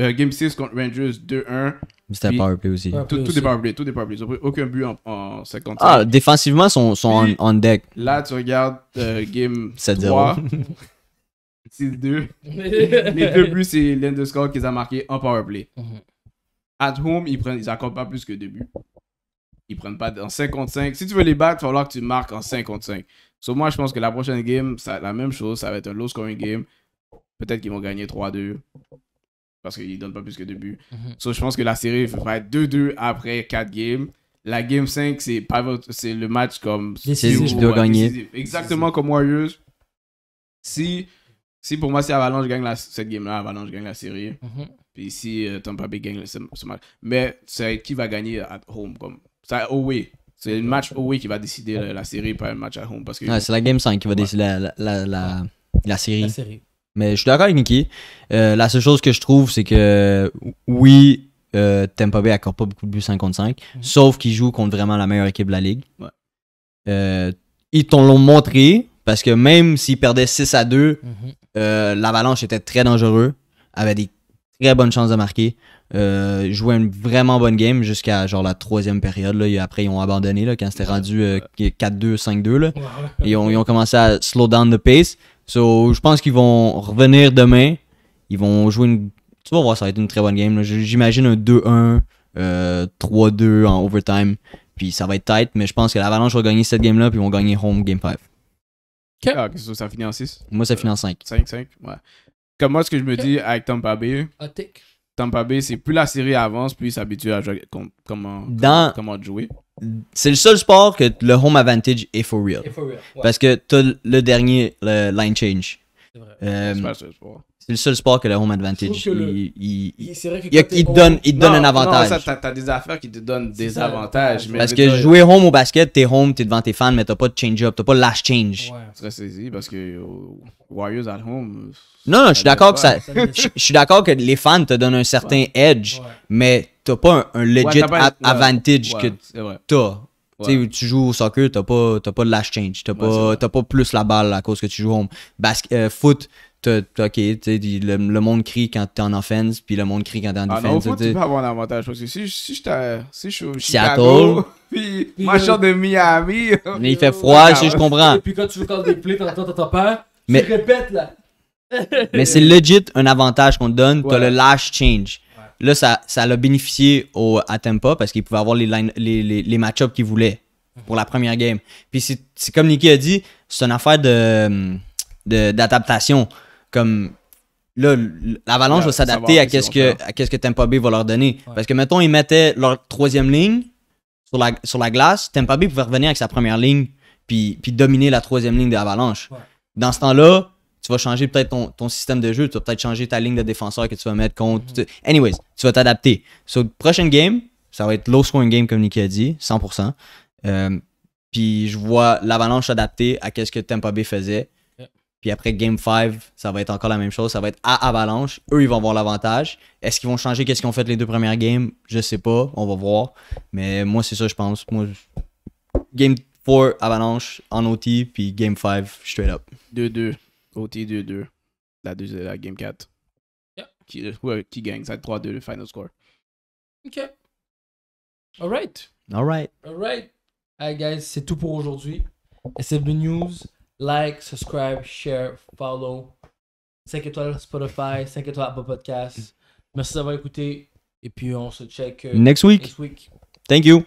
euh, game six contre Rangers, deux un. C'était un powerplay aussi. Tout, tout des powerplay, tout des powerplay. Ils n'ont pris aucun but en, en cinquante. Ah, défensivement, ils sont, sont on, on deck. Là, tu regardes euh, Game sept zéro. six deux. Les deux buts, c'est l'underscore qu'ils ont marqué en powerplay. At home, ils n'accordent ils pas plus que deux buts. Ils prennent pas en cinq contre cinq. Si tu veux les battre, il va falloir que tu marques en cinq contre cinq. So, moi, je pense que la prochaine game, ça la même chose. Ça va être un low scoring game. Peut-être qu'ils vont gagner trois deux parce qu'ils ne donnent pas plus que deux buts. Mm-hmm. So, je pense que la série va être deux deux après quatre games. La game cinq, c'est le match comme... Décisif, tu dois gagner. Exactement comme Warriors. Si, si pour moi, si Avalanche gagne la, cette game-là, Avalanche gagne la série. Mm-hmm. Puis si euh, Tampa Bay gagne ce, ce match. Mais c'est qui va gagner at home comme... C'est away. C'est le match away qui va décider la, la série, pas le match à home. Parce que... ouais, c'est la game cinq qui va décider la, la, la, la, la, série. la série. Mais je suis d'accord avec Nicky. Euh, la seule chose que je trouve, c'est que oui, euh, Tampa Bay n'accorde pas beaucoup de buts cinq contre cinq, mm-hmm. sauf qu'ils jouent contre vraiment la meilleure équipe de la ligue. Ouais. Euh, ils t'en l'ont montré parce que même s'ils perdaient six à deux, mm-hmm. euh, l'Avalanche était très dangereux, avait des très bonnes chances de marquer. Euh, jouait une vraiment bonne game jusqu'à genre la troisième période. Là. Après, ils ont abandonné là, quand c'était rendu euh, quatre deux, cinq deux. Wow. Ils, ont, ils ont commencé à slow down the pace. So, je pense qu'ils vont revenir demain. Ils vont jouer une... Tu vas voir, ça va être une très bonne game. J'imagine un deux un, euh, trois deux en overtime. Puis ça va être tight. Mais je pense que l'Avalanche va gagner cette game-là puis ils vont gagner home game cinq. Okay. Ah, ça, ça finit en six? Moi, ça finit en cinq. cinq cinq, ouais. Comme moi, ce que je me dis avec Tampa Bay... Tampa Bay, c'est plus la série avance, plus ils s'habituent à jouer, comment, Dans, comment jouer. C'est le seul sport que le home advantage est for real. Est for real ouais. Parce que t'as le dernier, le line change. C'est vrai. Euh, c'est pas le seul sport. C'est le seul sport que le home advantage, le... il, il, il, il, il donne, il donne non, un avantage. Non, ça, t'as des affaires qui te donnent des avantages. Mais parce que dire... jouer home au basket, t'es home, t'es devant tes fans, mais t'as pas de change-up, t'as pas de last change. Ouais. Très saisi parce que Warriors at home... Non, non, je suis d'accord que ça... Je suis d'accord que les fans te donnent un certain ouais. edge, ouais. mais t'as pas un, un legit ouais, pas... advantage ouais. que t'as. Ouais. Tu joues au soccer, t'as pas, pas de last change, t'as ouais, pas, pas plus la balle à cause que tu joues home. Basque, euh, foot... Ok, le, le monde crie quand t'es en offense, puis le monde crie quand t'es en ah defense. Non, tu peux avoir un avantage parce que si, si je si suis au Chicago, puis ma chambre de Miami, mais il fait froid, ouais, si je comprends. Et puis quand tu veux call des plays, t'entends t'entends pas, mais tu répètes là. Mais c'est legit un avantage qu'on te donne, t'as ouais. le last change. Ouais. Là, ça, ça l'a bénéficié au, à Tampa parce qu'ils pouvaient avoir les, line, les, les, les match-ups qu'ils voulaient pour la première game. Puis c'est comme Nicky a dit, c'est une affaire de d'adaptation. Comme là, l'Avalanche ouais, va s'adapter à qu'est-ce que, qu que Tampa Bay va leur donner. Ouais. Parce que, mettons, ils mettaient leur troisième ligne sur la, sur la glace, Tampa Bay pouvait revenir avec sa première ligne puis, puis dominer la troisième ligne de l'Avalanche. Ouais. Dans ce temps-là, tu vas changer peut-être ton, ton système de jeu, tu vas peut-être changer ta ligne de défenseur que tu vas mettre contre. Mm-hmm. Anyways, tu vas t'adapter. Sur so, prochaine game, ça va être low scoring game, comme Nicky a dit, cent pour cent. Euh, puis je vois l'Avalanche s'adapter à qu'est-ce que Tampa Bay faisait. Puis après Game cinq, ça va être encore la même chose. Ça va être à Avalanche. Eux, ils vont avoir l'avantage. Est-ce qu'ils vont changer qu'est-ce qu'ils ont fait les deux premières games? Je sais pas. On va voir. Mais moi, c'est ça, je pense. Moi, Game quatre, Avalanche en O T. Puis Game cinq, straight up. deux deux. O T deux deux. La, la Game quatre. Yeah. Qui, ouais, qui gagne? Ça va être trois deux, le final score. OK. All right. All right. All right. All right, guys. C'est tout pour aujourd'hui. S F B News. Like, subscribe, share, follow. cinq étoiles Spotify, cinq étoiles Apple Podcasts. Merci d'avoir écouté. Et puis on se check uh, next week. Next week. Thank you.